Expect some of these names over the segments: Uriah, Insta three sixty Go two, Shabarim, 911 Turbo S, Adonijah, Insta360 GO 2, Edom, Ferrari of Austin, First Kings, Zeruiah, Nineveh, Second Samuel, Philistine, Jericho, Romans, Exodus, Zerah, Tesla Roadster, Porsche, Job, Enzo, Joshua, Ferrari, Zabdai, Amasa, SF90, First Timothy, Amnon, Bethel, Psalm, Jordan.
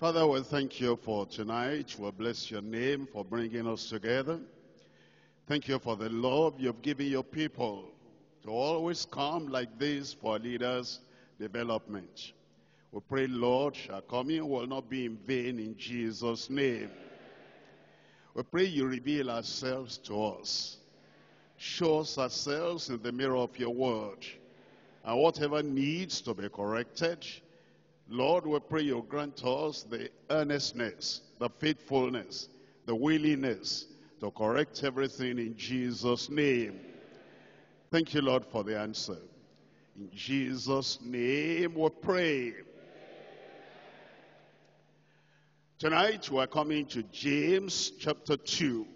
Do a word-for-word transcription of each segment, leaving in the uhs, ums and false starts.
Father, we thank you for tonight. We bless your name for bringing us together. Thank you for the love you've given your people to always come like this for leaders' development. We pray, Lord, our coming will not be in vain in Jesus' name. We pray you reveal ourselves to us. Show us ourselves in the mirror of your word. And whatever needs to be corrected, Lord, we pray you grant us the earnestness, the faithfulness, the willingness to correct everything in Jesus' name. Thank you, Lord, for the answer. In Jesus' name we pray. Amen. Tonight we are coming to James chapter two.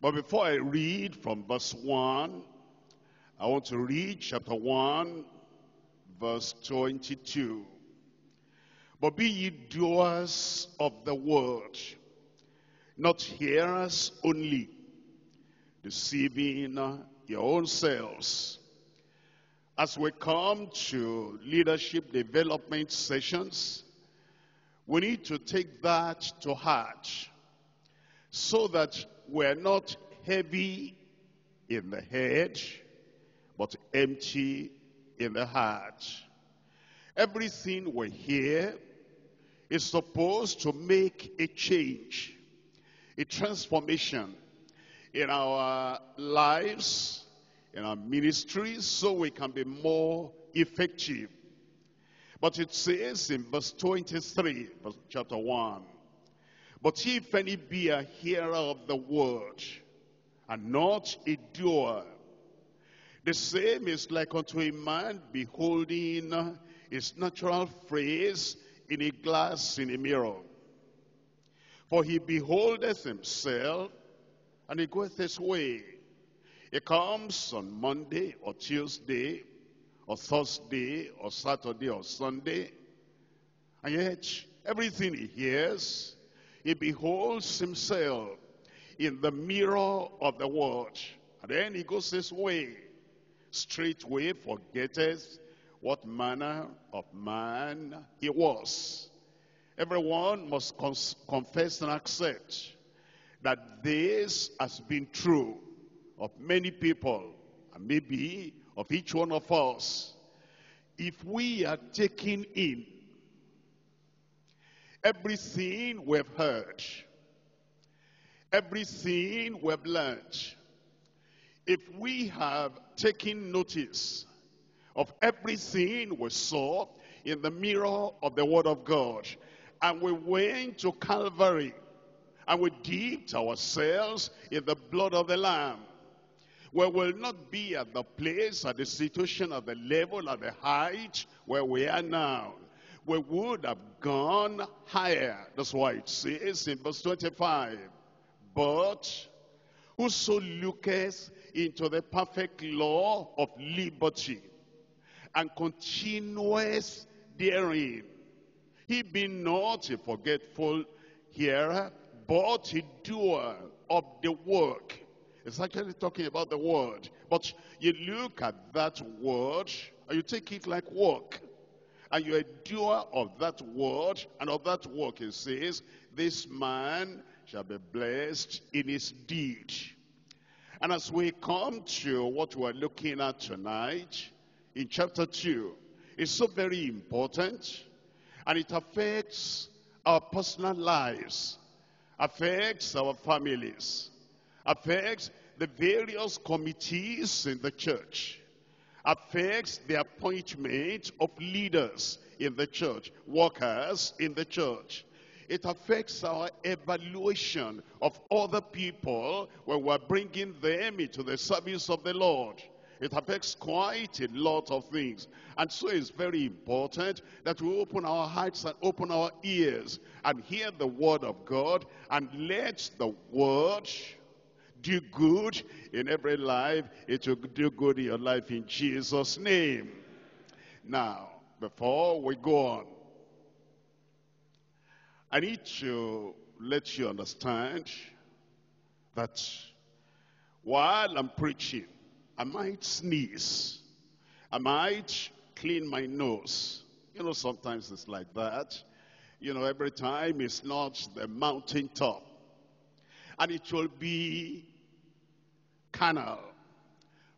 But before I read from verse one, I want to read chapter one, verse twenty-two. But be ye doers of the word, not hearers only, deceiving your own selves. As we come to leadership development sessions, we need to take that to heart so that we're not heavy in the head, but empty in the heart. Everything we hear is supposed to make a change, a transformation in our lives, in our ministries, so we can be more effective. But it says in verse twenty-three, chapter one, but if any be a hearer of the word, and not a doer, the same is like unto a man beholding his natural face in a glass in a mirror. For he beholdeth himself, and he goeth his way. He comes on Monday or Tuesday or Thursday or Saturday or Sunday, and yet everything he hears, he beholds himself in the mirror of the world. And then he goes his way, straightway forgetteth what manner of man he was. Everyone must confess and accept that this has been true of many people, and maybe of each one of us, if we are taking in everything we've heard, everything we've learned, if we have taken notice of everything we saw in the mirror of the Word of God, and we went to Calvary, and we dipped ourselves in the blood of the Lamb, we will not be at the place, at the situation, at the level, at the height where we are now. We would have gone higher. That's why it says in verse twenty-five, but whoso looketh into the perfect law of liberty, and continueth therein, he be not a forgetful hearer, but a doer of the work. It's actually talking about the word. But you look at that word, and you take it like work. And you're a doer of that word, and of that work it says, this man shall be blessed in his deed. And as we come to what we're looking at tonight, in chapter two, it's so very important, and it affects our personal lives, affects our families, affects the various committees in the church, affects the appointment of leaders in the church, workers in the church. It affects our evaluation of other people when we're bringing them into the service of the Lord. It affects quite a lot of things. And so it's very important that we open our hearts and open our ears and hear the word of God, and let the word do good in every life. It will do good in your life in Jesus' name. Now, before we go on, I need to let you understand that while I'm preaching, I might sneeze, I might clean my nose. You know, sometimes it's like that. you know, every time it's not the mountaintop. And it will be carnal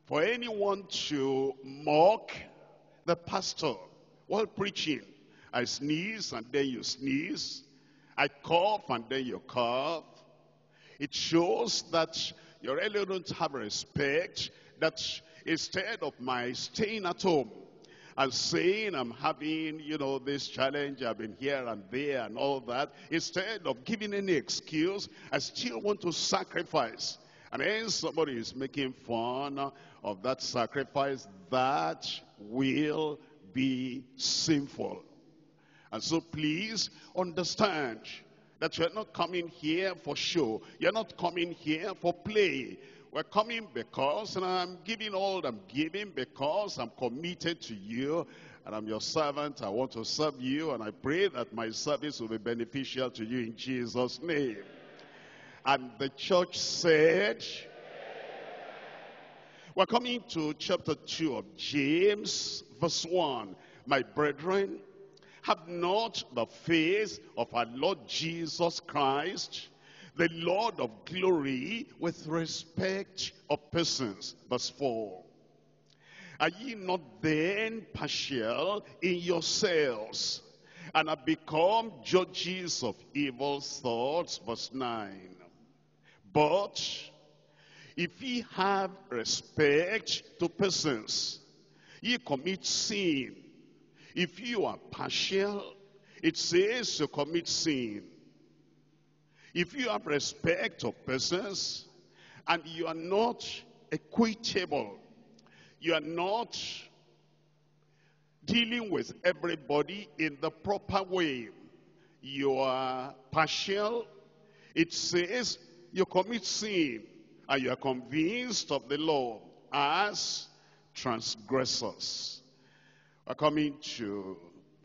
for anyone to mock the pastor while preaching. I sneeze and then you sneeze. I cough and then you cough. It shows that you really don't have respect, that instead of my staying at home and saying I'm having, you know, this challenge, I've been here and there and all that, instead of giving any excuse, I still want to sacrifice. And then somebody is making fun of that sacrifice. That will be sinful. And so please understand that you're not coming here for show. You're not coming here for play. We're coming because, and I'm giving all I'm giving because I'm committed to you, and I'm your servant. I want to serve you, and I pray that my service will be beneficial to you in Jesus' name. And the church said, we're coming to chapter two of James, verse one. My brethren, have not the face of our Lord Jesus Christ, the Lord of glory, with respect of persons. Verse four. Are ye not then partial in yourselves, and have become judges of evil thoughts? Verse nine. But if ye have respect to persons, ye commit sin. If you are partial, it says you commit sin. If you have respect of persons and you are not equitable, you are not dealing with everybody in the proper way, you are partial, it says you commit sin, and you are convinced of the law as transgressors. We're coming to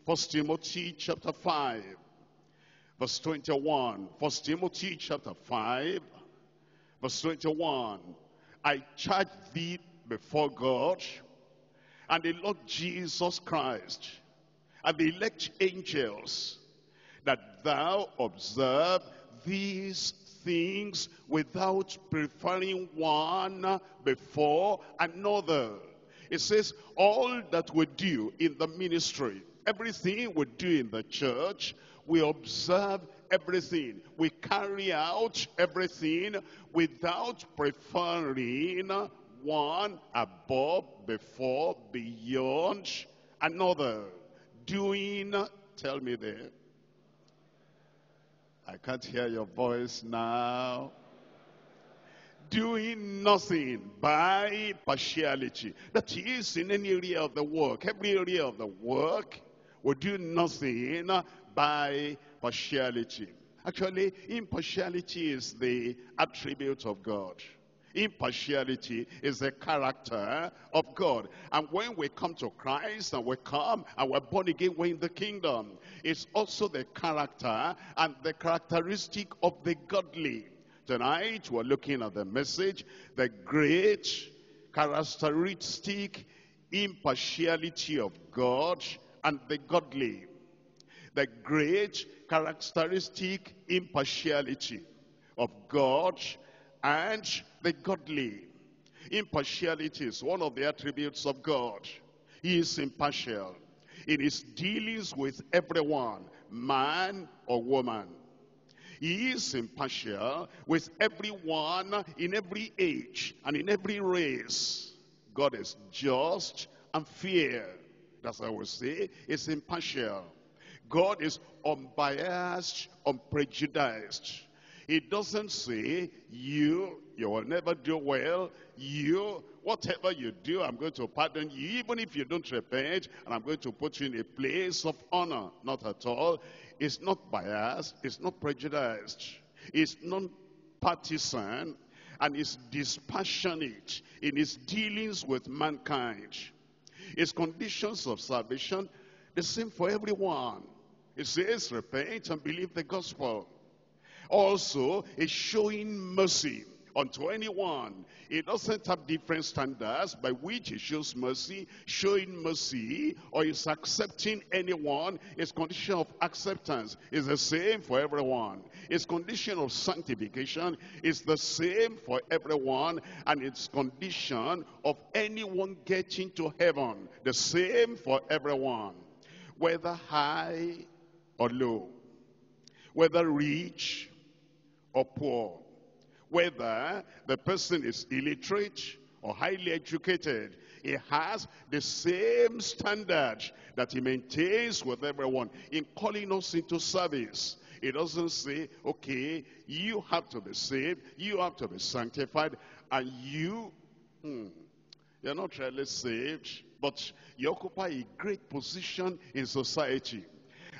First Timothy chapter five, verse twenty-one. First Timothy chapter five, verse twenty-one. I charge thee before God and the Lord Jesus Christ and the elect angels, that thou observe these things without preferring one before another. It says all that we do in the ministry, everything we do in the church, we observe everything. We carry out everything without preferring one above, before, beyond another. Doing, tell me there. I can't hear your voice now. Doing nothing by partiality. That is, in any area of the work, every area of the work, we do nothing by partiality. Actually, impartiality is the attribute of God. Impartiality is the character of God. And when we come to Christ and we come and we're born again, we're in the kingdom. It's also the character and the characteristic of the godly. Tonight, we're looking at the message, the great characteristic impartiality of God and the godly. The great characteristic impartiality of God and the godly. Impartiality is one of the attributes of God. He is impartial in his dealings with everyone, man or woman. He is impartial with everyone in every age and in every race. God is just and fair. That's what I would say. It's impartial. God is unbiased, unprejudiced. He doesn't say, you, you will never do well. You, whatever you do, I'm going to pardon you. Even if you don't repent, and I'm going to put you in a place of honor. Not at all. It's not biased, it's not prejudiced, it's non-partisan, and it's dispassionate in its dealings with mankind. Its conditions of salvation, the same for everyone. It says, repent and believe the gospel. Also, it's showing mercy unto anyone. It doesn't have different standards by which he shows mercy. Showing mercy or is accepting anyone, his condition of acceptance is the same for everyone. His condition of sanctification is the same for everyone, and its condition of anyone getting to heaven, the same for everyone. Whether high or low, whether rich or poor, whether the person is illiterate or highly educated, he has the same standard that he maintains with everyone. In calling us into service, it doesn't say, okay, you have to be saved, you have to be sanctified, and you, hmm, you're not really saved, but you occupy a great position in society.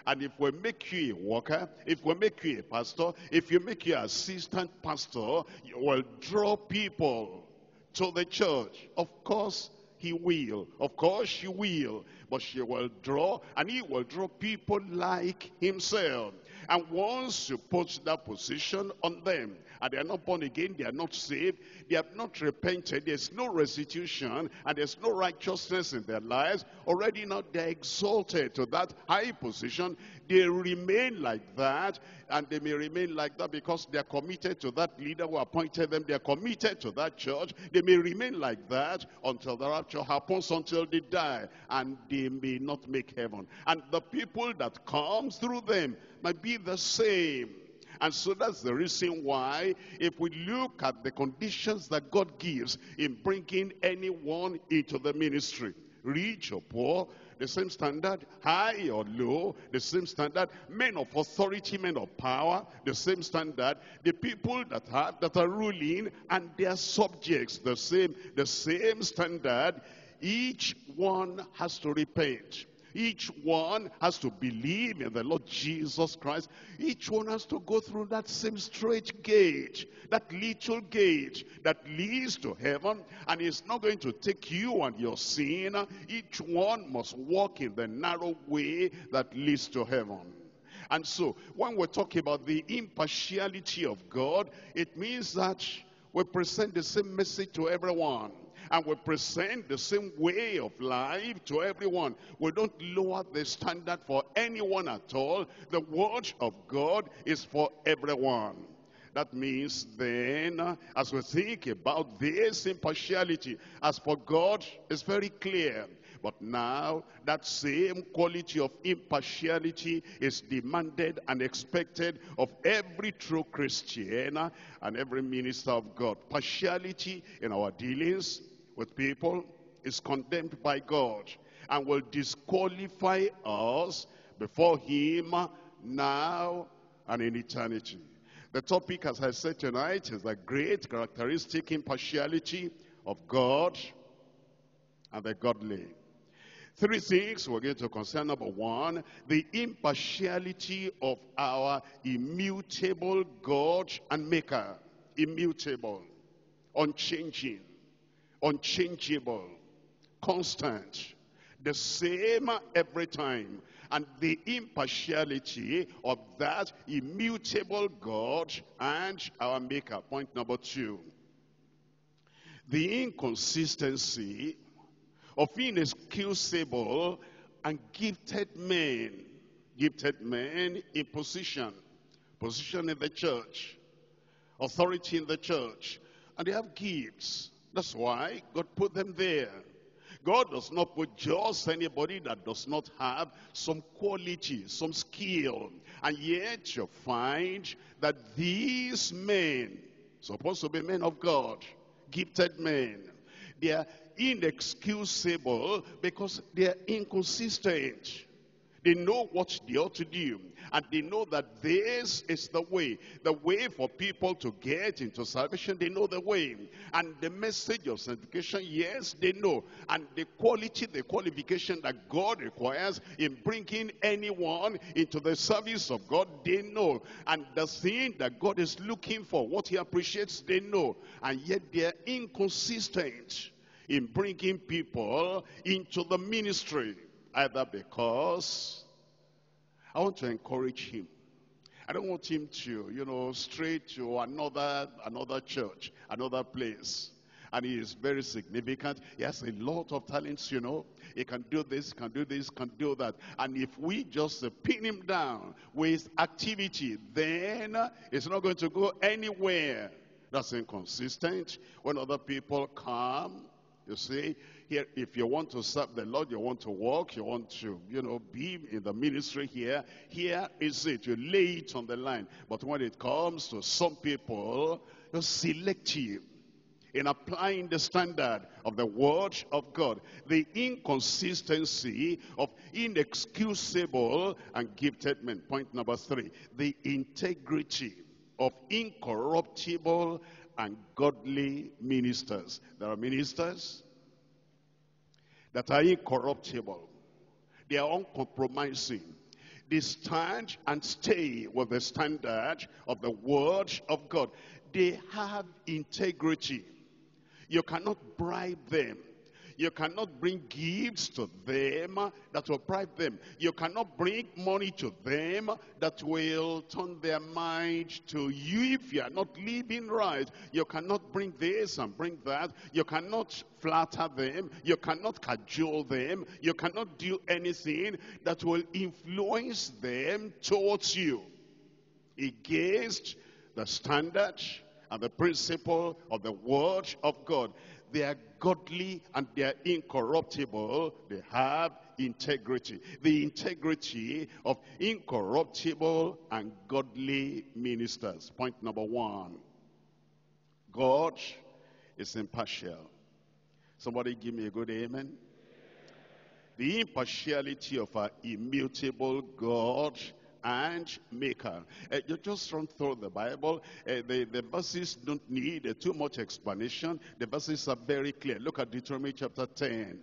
And if we make you a worker, if we make you a pastor, if you make you an assistant pastor, you will draw people to the church. Of course he will. Of course she will. But she will draw, and he will draw people like himself. And once you put that position on them, and they are not born again, they are not saved, they have not repented, there is no restitution, and there is no righteousness in their lives, already now they are exalted to that high position. They remain like that, and they may remain like that because they are committed to that leader who appointed them, they are committed to that church. They may remain like that until the rapture happens, until they die, and they may not make heaven. And the people that comes through them might be the same. And so that's the reason why, if we look at the conditions that God gives in bringing anyone into the ministry, rich or poor, the same standard, high or low, the same standard, men of authority, men of power, the same standard, the people that have that are ruling and their subjects, the same, the same standard. Each one has to repent. Each one has to believe in the Lord Jesus Christ. Each one has to go through that same straight gate, that little gate that leads to heaven, and it's not going to take you and your sin. Each one must walk in the narrow way that leads to heaven. And so, when we talk about the impartiality of God, it means that we present the same message to everyone. And we present the same way of life to everyone. We don't lower the standard for anyone at all. The word of God is for everyone. That means then, as we think about this impartiality, as for God, it's very clear. But now, that same quality of impartiality is demanded and expected of every true Christian and every minister of God. Partiality in our dealings with people is condemned by God and will disqualify us before him now and in eternity. The topic, as I said tonight, is the great characteristic impartiality of God and the godly. Three things we're going to consider. Number one, the impartiality of our immutable God and Maker. Immutable, unchanging, unchangeable, constant, the same every time. And the impartiality of that immutable God and our Maker. Point number two, the inconsistency of inexcusable and gifted men. Gifted men in position, position in the church, authority in the church, and they have gifts. That's why God put them there. God does not put just anybody that does not have some quality, some skill. And yet you find that these men, supposed to be men of God, gifted men, they are inexcusable because they are inconsistent. They know what they ought to do, and they know that this is the way, the way for people to get into salvation. They know the way, and the message of sanctification, yes, they know, and the quality, the qualification that God requires in bringing anyone into the service of God, they know, and the thing that God is looking for, what he appreciates, they know, and yet they are inconsistent in bringing people into the ministry. Either because I want to encourage him, I don't want him to, you know, stray to another, another church, another place. And he is very significant. He has a lot of talents, you know. He can do this, can do this, can do that. And if we just pin him down with activity, then it's not going to go anywhere. That's inconsistent. When other people come, you see, here, if you want to serve the Lord, you want to walk, you want to, you know, be in the ministry here, here is it. You lay it on the line. But when it comes to some people, you're selective in applying the standard of the word of God. The inconsistency of inexcusable and gifted men. Point number three, the integrity of incorruptible and godly ministers. There are ministers that are incorruptible. They are uncompromising. They stand and stay with the standard of the word of God. They have integrity. You cannot bribe them. You cannot bring gifts to them that will bribe them. You cannot bring money to them that will turn their mind to you if you are not living right. You cannot bring this and bring that. You cannot flatter them. You cannot cajole them. You cannot do anything that will influence them towards you against the standard and the principle of the word of God. They are godly and they are incorruptible. They have integrity. The integrity of incorruptible and godly ministers. Point number one, God is impartial. Somebody give me a good amen. The impartiality of our immutable God and maker. Uh, you just run through the Bible. Uh, the, the verses don't need uh, too much explanation. The verses are very clear. Look at Deuteronomy chapter ten.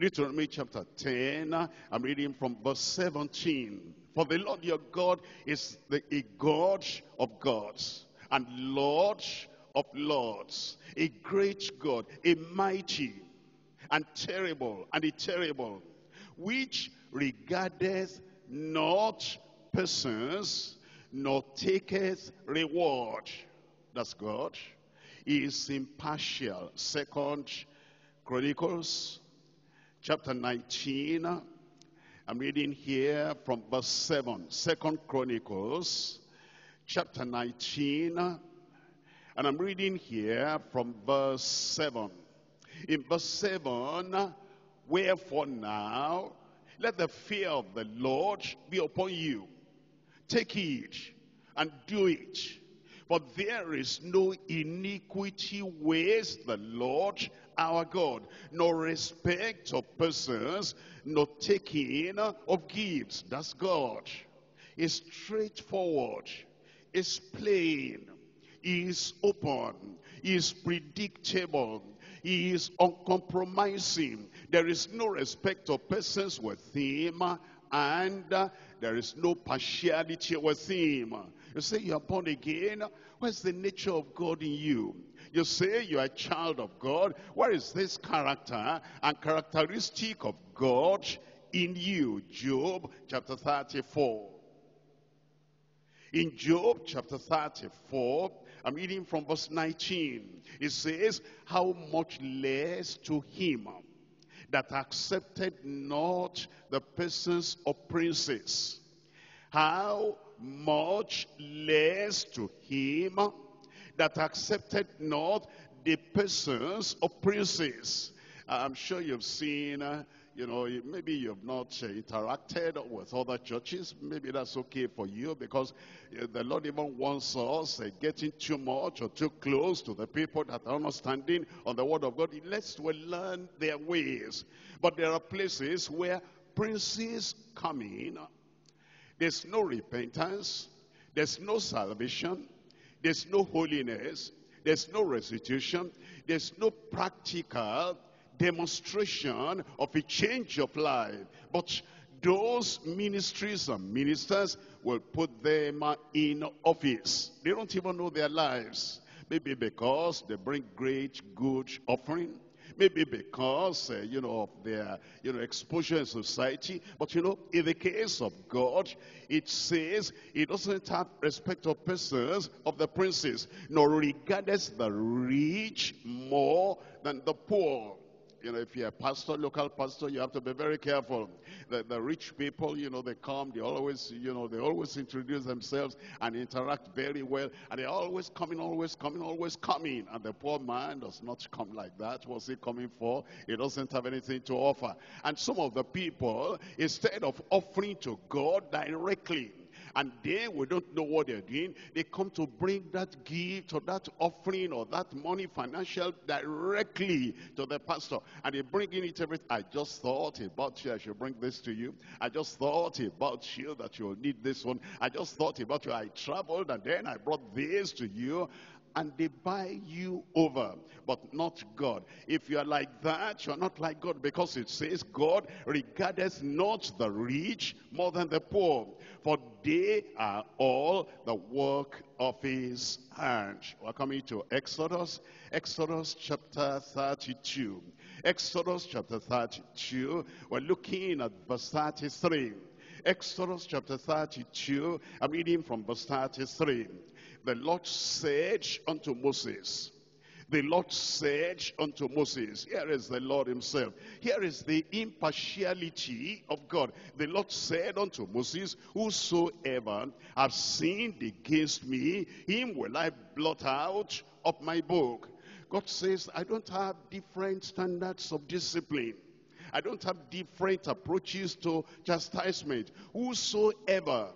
Deuteronomy chapter ten, I'm reading from verse seventeen. For the Lord your God is the, a God of gods and Lord of lords, a great God, a mighty and terrible, and a terrible, which regardeth not persons, nor taketh reward. That's God. He is impartial. Second Chronicles chapter nineteen. I'm reading here from verse seven. Second Chronicles chapter nineteen. And I'm reading here from verse seven. In verse seven, wherefore now, let the fear of the Lord be upon you. Take it and do it. For there is no iniquity with the Lord our God, nor respect of persons, nor taking of gifts. That's God. It's straightforward. It's plain. It's open. It's predictable. He is uncompromising. There is no respect of persons with him, and uh, there is no partiality with him. You say you are born again. Where's the nature of God in you? You say you are a child of God. Where is this character and characteristic of God in you? Job chapter thirty-four. In Job chapter thirty-four, I'm reading from verse nineteen. It says, how much less to him that accepted not the persons of princes? How much less to him that accepted not the persons of princes? I'm sure you've seen, uh, you know, maybe you've not uh, interacted with other churches. Maybe that's okay for you, because uh, the Lord even wants us uh, getting too much or too close to the people that are not standing on the word of God. Let's well learn their ways. But there are places where princes come in. There's no repentance. There's no salvation. There's no holiness. There's no restitution. There's no practical demonstration of a change of life. But those ministries and ministers will put them in office. They don't even know their lives. Maybe because they bring great good offering. maybe because, uh, you know, of their, you know, exposure in society. But, you know, in the case of God, it says it doesn't have respect of persons, of the princes, nor regardeth the rich more than the poor. You know, if you're a pastor, local pastor, you have to be very careful. The, the rich people, you know, they come, they always, you know, they always introduce themselves and interact very well. And they're always coming, always coming, always coming. And the poor man does not come like that. What's he coming for? He doesn't have anything to offer. And some of the people, instead of offering to God directly, and they, we don't know what they're doing. They come to bring that gift or that offering or that money, financial, directly to the pastor. And they bring in it everything. I just thought about you. I should bring this to you. I just thought about you that you'll need this one. I just thought about you. I traveled and then I brought this to you. And they buy you over, but not God. If you are like that, you are not like God, because it says, God regardeth not the rich more than the poor, for they are all the work of his hand. We're coming to Exodus, Exodus chapter thirty-two. Exodus chapter thirty-two, we're looking at verse thirty-three. Exodus chapter thirty-two, I'm reading from verse thirty-three. The Lord said unto Moses, the Lord said unto Moses, here is the Lord himself. Here is the impartiality of God. The Lord said unto Moses, whosoever hath sinned against me, him will I blot out of my book. God says, I don't have different standards of discipline. I don't have different approaches to chastisement. Whosoever.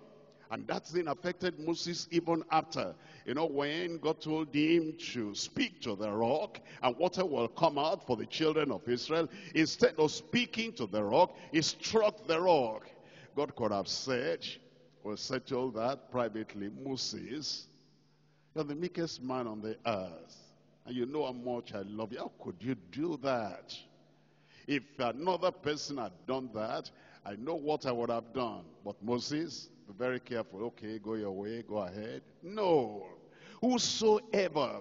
And that thing affected Moses even after. You know, when God told him to speak to the rock and water will come out for the children of Israel, instead of speaking to the rock, he struck the rock. God could have said, we'll settle that privately. Moses, you're the meekest man on the earth. And you know how much I love you. How could you do that? If another person had done that, I know what I would have done. But Moses, be very careful. Okay, go your way, go ahead. No. Whosoever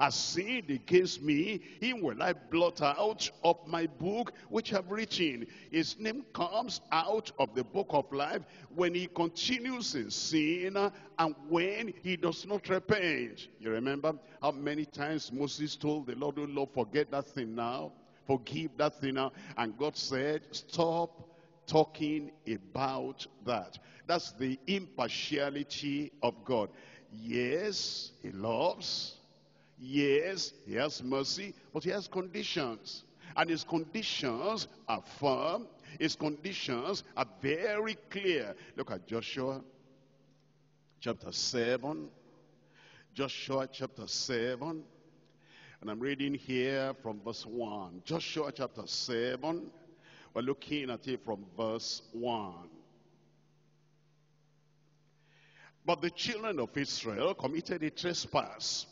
has sinned against me, him will I blot out of my book which I've written. His name comes out of the book of life when he continues in sin and when he does not repent. You remember how many times Moses told the Lord, oh Lord, forget that thing now. Forgive that thing now. And God said, stop talking about that. That's the impartiality of God. Yes, he loves. Yes, he has mercy. But he has conditions. And his conditions are firm. His conditions are very clear. Look at Joshua chapter seven. Joshua chapter seven. And I'm reading here from verse one. Joshua chapter seven. We're looking at it from verse one. But the children of Israel committed a trespass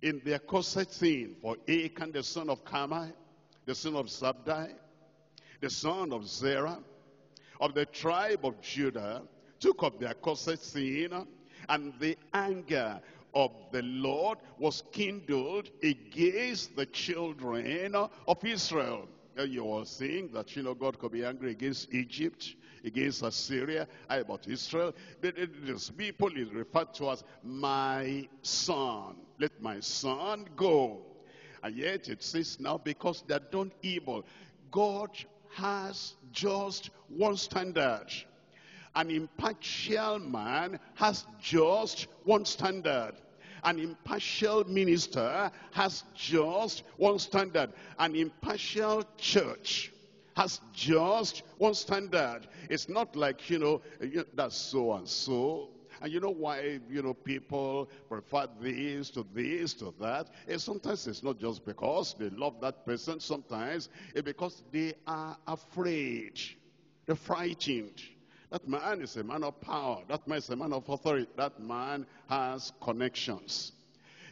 in their cursed sin, for Achan the son of Carmi, the son of Zabdai, the son of Zerah, of the tribe of Judah, took up their cursed sin, and the anger of the Lord was kindled against the children of Israel. You will think that, you know, God could be angry against Egypt, against Assyria, about Israel. This people is referred to as my son. Let my son go. And yet it says now, because they done evil, God has just one standard. An impartial man has just one standard. An impartial minister has just one standard. An impartial church has just one standard. It's not like, you know, that's so and so. And you know why, you know, people prefer this to this to that. And sometimes it's not just because they love that person. Sometimes it's because they are afraid. They're frightened. That man is a man of power. That man is a man of authority. That man has connections.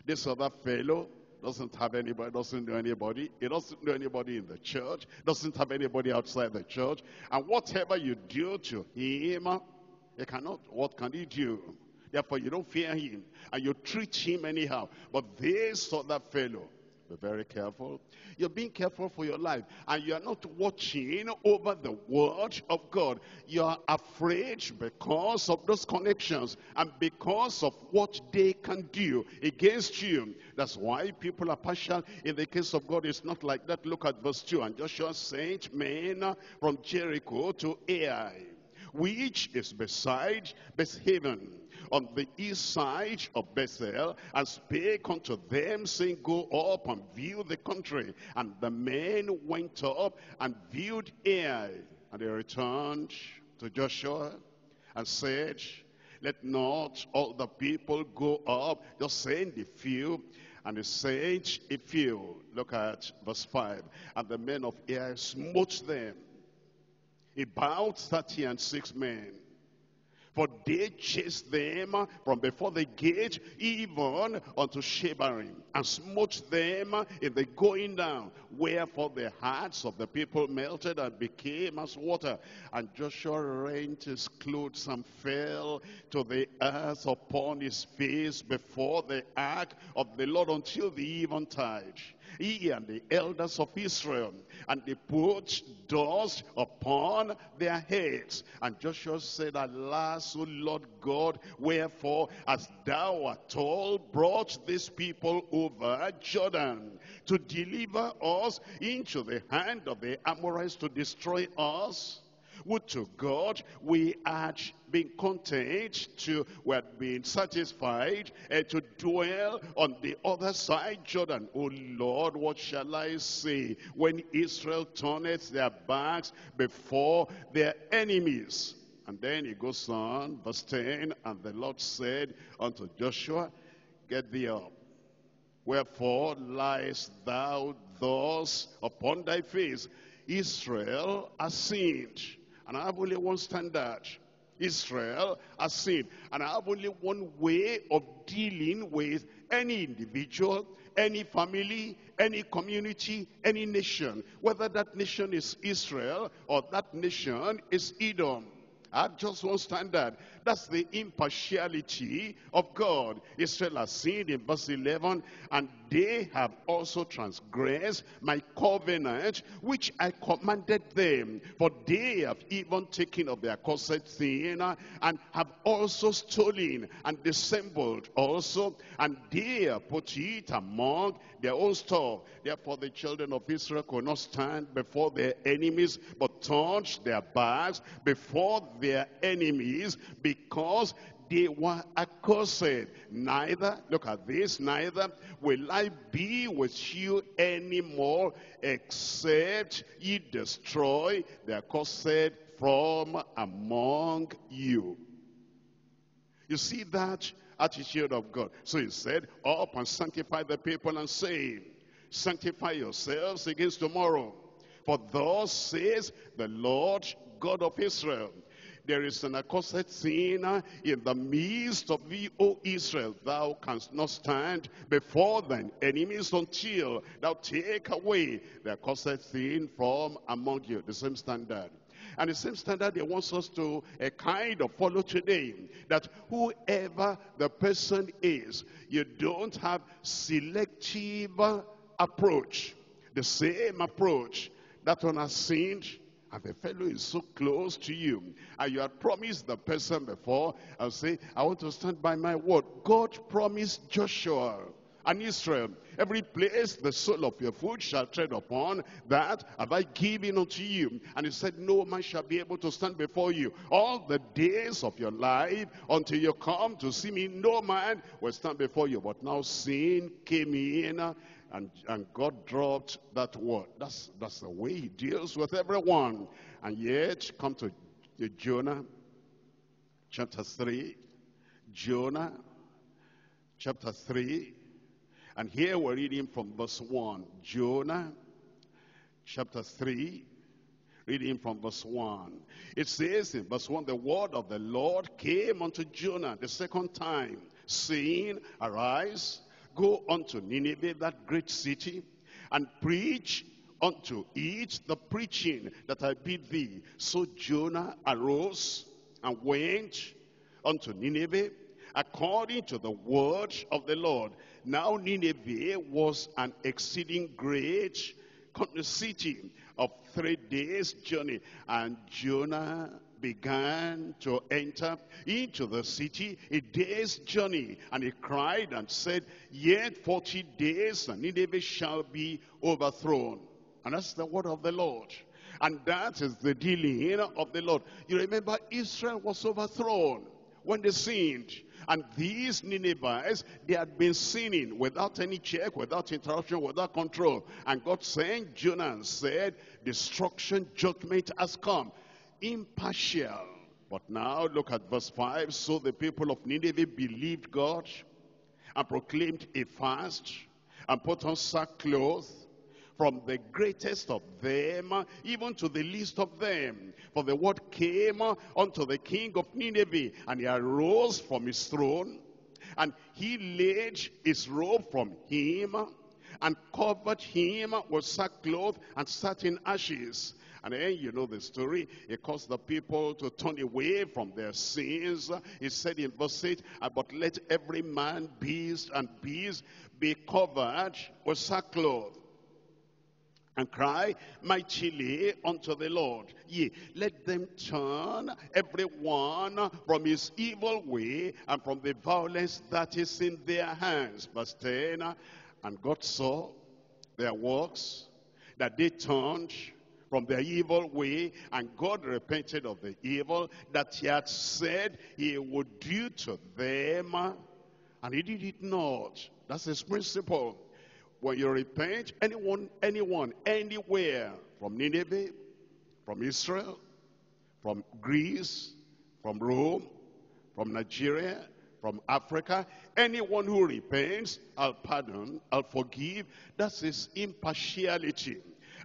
This other fellow doesn't have anybody, doesn't know anybody. He doesn't know anybody in the church, doesn't have anybody outside the church. And whatever you do to him, he cannot, what can he do? Therefore, you don't fear him. And you treat him anyhow. But this other fellow, Be very careful. You're being careful for your life. And you are not watching over the word of God. You are afraid because of those connections and because of what they can do against you. That's why people are partial. In the case of God, it's not like that. Look at verse two. And Joshua sent men from Jericho to Ai, which is beside Bethaven, on the east side of Bethel, and spake unto them, saying, Go up and view the country. And the men went up and viewed Ai. And they returned to Joshua and said, Let not all the people go up, just send a few. And they said, A few. Look at verse five. And the men of Ai smote them, about thirty and six men. For they chased them from before the gate, even unto Shabarim, and smote them in the going down. Wherefore the hearts of the people melted and became as water. And Joshua rent his clothes and fell to the earth upon his face before the ark of the Lord until the eventide, he and the elders of Israel, and they put dust upon their heads. And Joshua said, Alas, O Lord God, wherefore hast thou at all brought this people over Jordan, to deliver us into the hand of the Amorites, to destroy us? Would to God we had been content, to, we had been satisfied, and to dwell on the other side Jordan. O Lord, what shall I say when Israel turneth their backs before their enemies? And then he goes on, verse ten, and the Lord said unto Joshua, Get thee up. Wherefore liest thou thus upon thy face? Israel has sinned. And I have only one standard. Israel has sinned. And I have only one way of dealing with any individual, any family, any community, any nation. Whether that nation is Israel or that nation is Edom. I have just one standard. That's the impartiality of God. Israel has sinned in verse eleven, and they have also transgressed my covenant, which I commanded them. For they have even taken of their cursed thing, and have also stolen, and dissembled also, and they have put it among their own store. Therefore the children of Israel could not stand before their enemies, but turned their backs before their enemies, because they were accursed. Neither, look at this, neither will I be with you anymore, except ye destroy the accursed from among you. You see that attitude of God. So he said, Up and sanctify the people, and say, Sanctify yourselves against tomorrow. For thus says the Lord God of Israel, There is an accursed sinner in the midst of thee, O Israel. Thou canst not stand before thine enemies until thou take away the accursed sin from among you. The same standard. And the same standard he wants us to a kind of follow today. That whoever the person is, you don't have selective approach. The same approach. That one has sinned, and the fellow is so close to you, and you had promised the person before, and say, I want to stand by my word. God promised Joshua and Israel, every place the sole of your foot shall tread upon, that have I given unto you. And he said, no man shall be able to stand before you all the days of your life, until you come to see me. No man will stand before you. But now sin came in, And, and God dropped that word. That's, that's the way he deals with everyone. And yet, come to Jonah chapter three. Jonah chapter three. And here we're reading from verse one. Jonah chapter three. Reading from verse one. It says in verse one, The word of the Lord came unto Jonah the second time, saying, Arise, go unto Nineveh, that great city, and preach unto it the preaching that I bid thee. So Jonah arose and went unto Nineveh, according to the word of the Lord. Now Nineveh was an exceeding great city of three days' journey. And Jonah began to enter into the city a day's journey. And he cried and said, yet forty days and Nineveh shall be overthrown. And that's the word of the Lord. And that is the dealing of the Lord. You remember Israel was overthrown when they sinned. And these Ninevites, they had been sinning without any check, without interruption, without control. And God sent Jonah and said, destruction, judgment has come. Impartial. But now look at verse five. So the people of Nineveh believed God and proclaimed a fast and put on sackcloth, from the greatest of them, even to the least of them. For the word came unto the king of Nineveh, and he arose from his throne, and he laid his robe from him, and covered him with sackcloth, and sat in ashes. And then you know the story. It caused the people to turn away from their sins. It said in verse eight, but let every man, beast, and beast be covered with sackcloth, and cry mightily unto the Lord. Yea, let them turn every one from his evil way, and from the violence that is in their hands. Verse ten, and God saw their works, that they turned from their evil way, and God repented of the evil that he had said he would do to them, and he did it not. That's his principle. When you repent, anyone, anyone, anywhere, from Nineveh, from Israel, from Greece, from Rome, from Nigeria, from Africa, anyone who repents, I'll pardon, I'll forgive. That's his impartiality.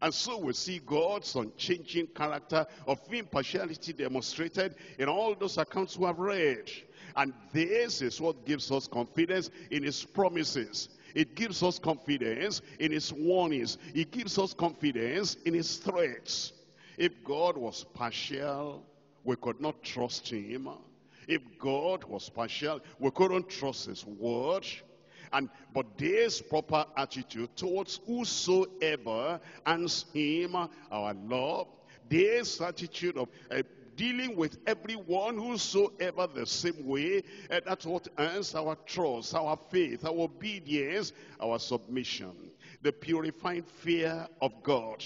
And so we see God's unchanging character of impartiality demonstrated in all those accounts we have read. And this is what gives us confidence in his promises. It gives us confidence in his warnings. It gives us confidence in his threats. If God was partial, we could not trust him. If God was partial, we couldn't trust his word. And but this proper attitude towards whosoever earns him our love, this attitude of uh, dealing with everyone whosoever the same way, and that's what earns our trust, our faith, our obedience, our submission. The purifying fear of God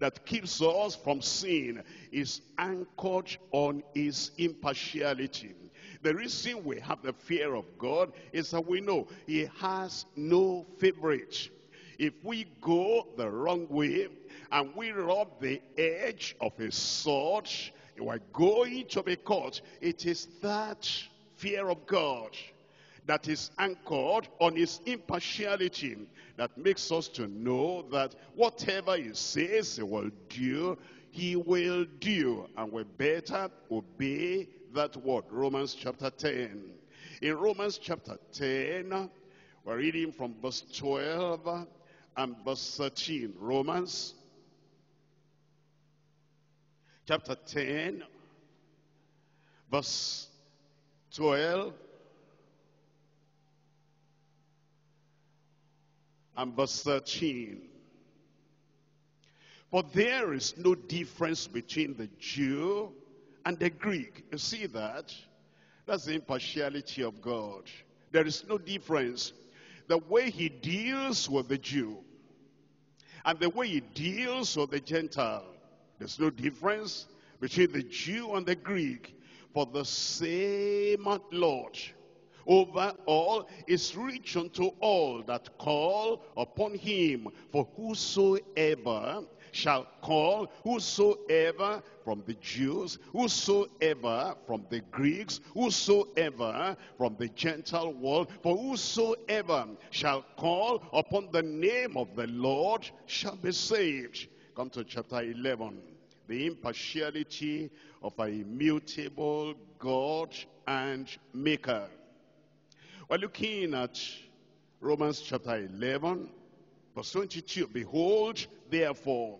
that keeps us from sin is anchored on his impartiality. The reason we have the fear of God is that we know he has no favorite. If we go the wrong way and we rub the edge of his sword, you are going to be caught. It is that fear of God that is anchored on his impartiality that makes us to know that whatever he says he will do, he will do. And we better obey that word. Romans chapter ten. In Romans chapter ten, we're reading from verse twelve and verse thirteen. Romans Chapter ten, verse twelve and verse thirteen. For there is no difference between the Jew and the Greek. You see that? That's the impartiality of God. There is no difference. The way he deals with the Jew and the way he deals with the Gentile. There's no difference between the Jew and the Greek, for the same Lord over all is rich unto all that call upon him. For whosoever shall call, whosoever from the Jews, whosoever from the Greeks, whosoever from the Gentile world, for whosoever shall call upon the name of the Lord shall be saved. Come to chapter eleven. The impartiality of an immutable God and Maker. We're looking at Romans chapter eleven, verse twenty-two. Behold, therefore,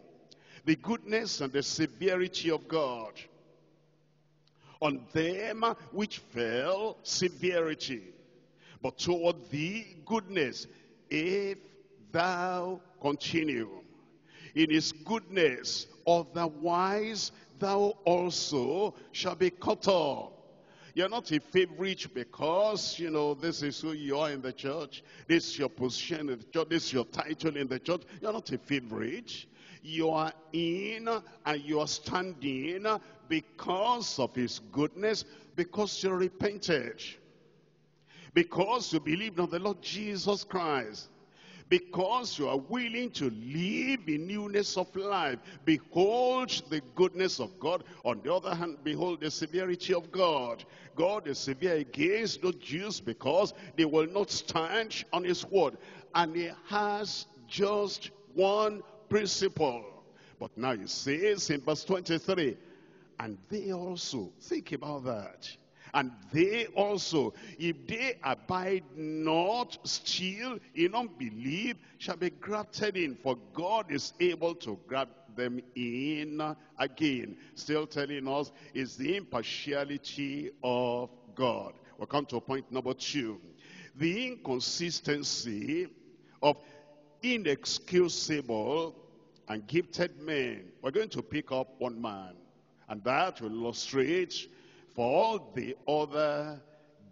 the goodness and the severity of God. On them which fell severity, but toward thee goodness, if thou continue in his goodness, otherwise thou also shall be cut off. You're not a favorite because, you know, this is who you are in the church. This is your position in the church. This is your title in the church. You're not a favorite. You are in and you are standing because of his goodness, because you repented, because you believed on the Lord Jesus Christ, because you are willing to live in newness of life. Behold the goodness of God. On the other hand, behold the severity of God. God is severe against the Jews because they will not stand on his word. And he has just one principle. But now he says in verse twenty-three, and they also, think about that. And they also, if they abide not still in unbelief, shall be grafted in, for God is able to graft them in again. Still telling us, it's the impartiality of God. We'll come to point number two. The inconsistency of inexcusable and gifted men. We're going to pick up one man, and that will illustrate for all the other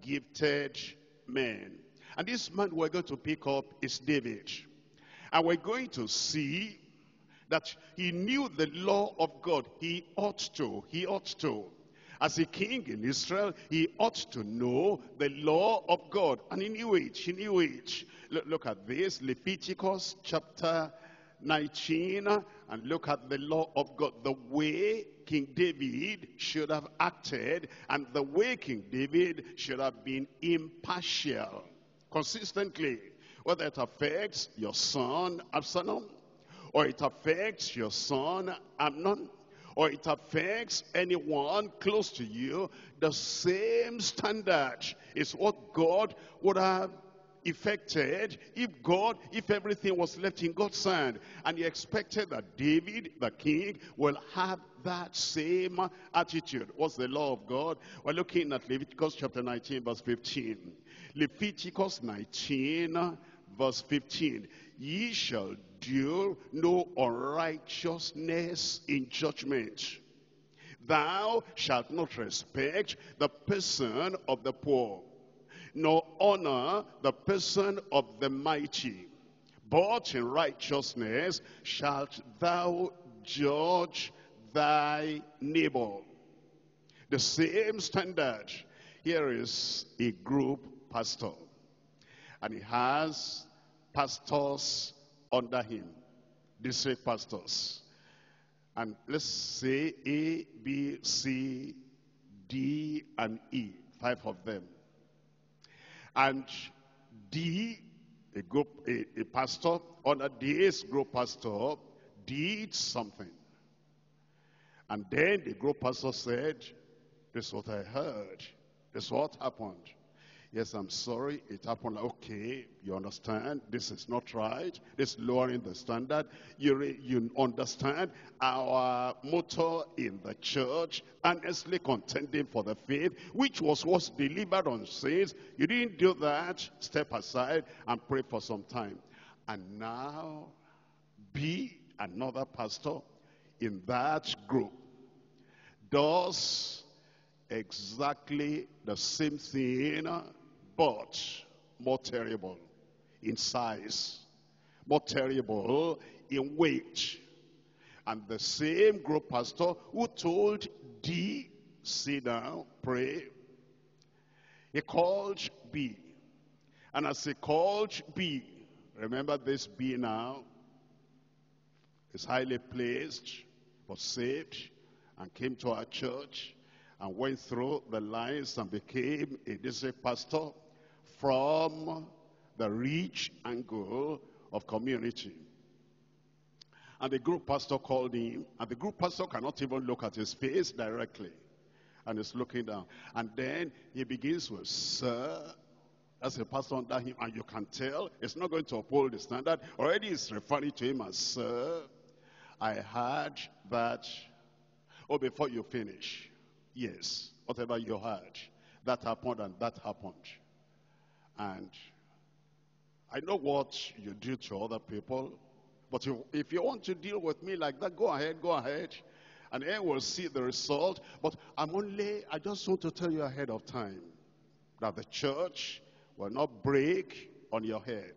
gifted men. And this man we're going to pick up is David. And we're going to see that he knew the law of God. He ought to, he ought to. As a king in Israel, he ought to know the law of God. And he knew it, he knew it. Look, look at this, Leviticus chapter nineteen, and look at the law of God, the way King David should have acted, and the way King David should have been impartial, consistently, whether it affects your son Absalom, or it affects your son Amnon, or it affects anyone close to you, the same standard is what God would have effected if God, if everything was left in God's hand. And he expected that David, the king, will have that same attitude. What's the law of God? We're looking at Leviticus chapter nineteen, verse fifteen. Leviticus nineteen, verse fifteen. Ye shall do no unrighteousness in judgment. Thou shalt not respect the person of the poor, nor honor the person of the mighty, but in righteousness shalt thou judge thy neighbor. The same standard. Here is a group pastor, and he has pastors under him, district pastors. And let's say A, B, C, D, and E, five of them. And D, a group, a, a pastor, on a D's group pastor, did something. And then the group pastor said, this is what I heard. This is what happened. Yes, I'm sorry, it happened. Okay, you understand, this is not right. This is lowering the standard. You, re, you understand our motto in the church, earnestly contending for the faith, which was what's delivered on saints. You didn't do that, step aside and pray for some time. And now, be another pastor in that group does exactly the same thing, but more terrible in size, more terrible in weight. And the same group pastor who told D, sit down, pray, he called B. And as he called B, remember this B now is highly placed, was saved, and came to our church, and went through the lines and became a district pastor from the rich angle of community. And the group pastor called him, and the group pastor cannot even look at his face directly, and is looking down. And then he begins with, sir, that's a pastor under him, and you can tell it's not going to uphold the standard. Already it's referring to him as, sir, I heard that, oh, before you finish, yes, whatever you heard, that happened and that happened. And I know what you do to other people, but if, if you want to deal with me like that, go ahead, go ahead. And then we'll see the result. But I'm only, I just want to tell you ahead of time that the church will not break on your head.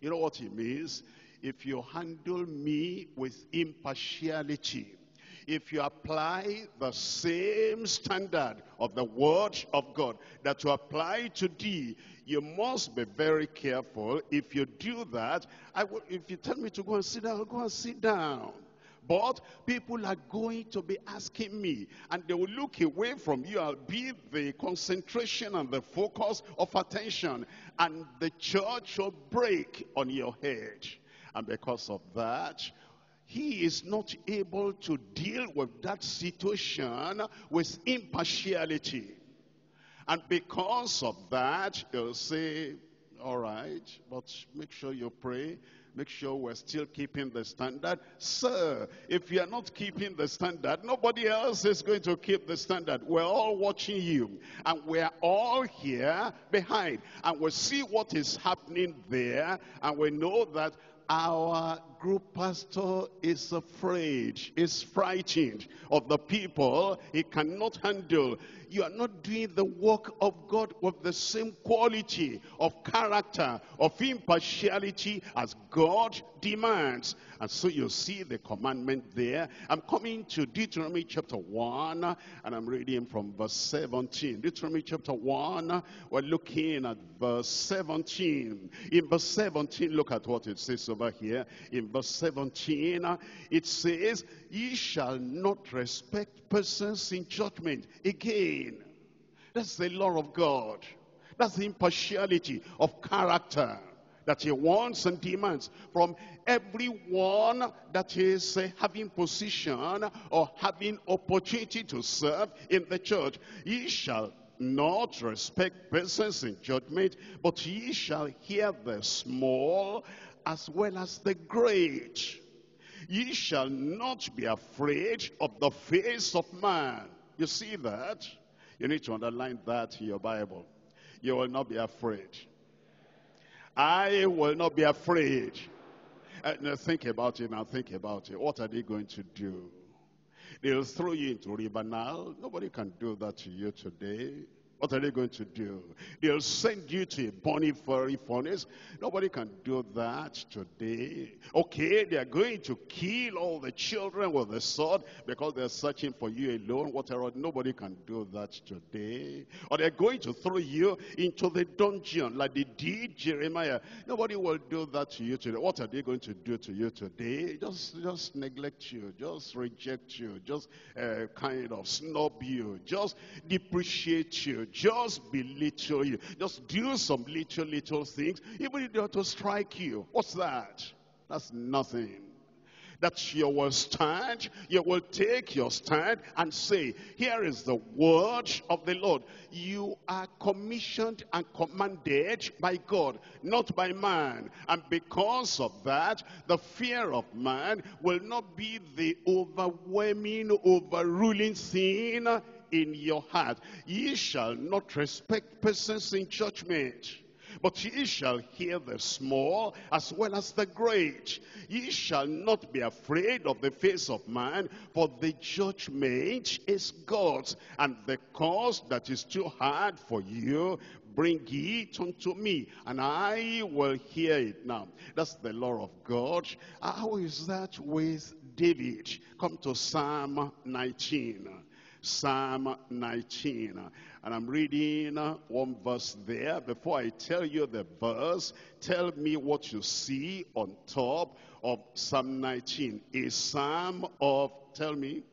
You know what it means? If you handle me with impartiality, if you apply the same standard of the word of God that you apply to thee, you must be very careful. If you do that, I will, if you tell me to go and sit down, I'll go and sit down. But people are going to be asking me, and they will look away from you. I'll be the concentration and the focus of attention, and the church will break on your head. And because of that, he is not able to deal with that situation with impartiality. And because of that, he'll say, all right, but make sure you pray. Make sure we're still keeping the standard. Sir, if you're not keeping the standard, nobody else is going to keep the standard. We're all watching you. And we're all here behind. And we'll see what is happening there. And we know that our group pastor is afraid, is frightened of the people he cannot handle. You are not doing the work of God with the same quality of character, of impartiality as God demands. And so you see the commandment there. I'm coming to Deuteronomy chapter one, and I'm reading from verse seventeen. Deuteronomy chapter one, we're looking at verse seventeen. In verse seventeen, look at what it says over here. In verse seventeen, it says, ye shall not respect persons in judgment. Again, that's the law of God. That's the impartiality of character that he wants and demands from everyone that is uh, having position or having opportunity to serve in the church. Ye shall not respect persons in judgment, but ye shall hear the small as well as the great. Ye shall not be afraid of the face of man. You see that? You need to underline that in your Bible. You will not be afraid. I will not be afraid. Uh, now think about it now, think about it. What are they going to do? They'll throw you into River Nile. Nobody can do that to you today. What are they going to do? They'll send you to a burning fiery furnace. Nobody can do that today. Okay, they are going to kill all the children with the sword because they're searching for you alone. Whatever, nobody can do that today. Or they're going to throw you into the dungeon like they did Jeremiah. Nobody will do that to you today. What are they going to do to you today? Just, just neglect you. Just reject you. Just uh, kind of snub you. Just depreciate you. Just belittle you. Just do some little, little things. Even if they are to strike you. What's that? That's nothing. That you will stand, you will take your stand and say, here is the word of the Lord. You are commissioned and commanded by God, not by man. And because of that, the fear of man will not be the overwhelming, overruling thing in your heart. Ye shall not respect persons in judgment, but ye shall hear the small as well as the great. Ye shall not be afraid of the face of man, for the judgment is God's, and the cause that is too hard for you, bring it unto me, and I will hear it. Now, that's the law of God. How is that with David? Come to Psalm nineteen. Psalm nineteen, and I'm reading one verse there. Before I tell you the verse, tell me what you see on top of Psalm nineteen. A psalm of, tell me,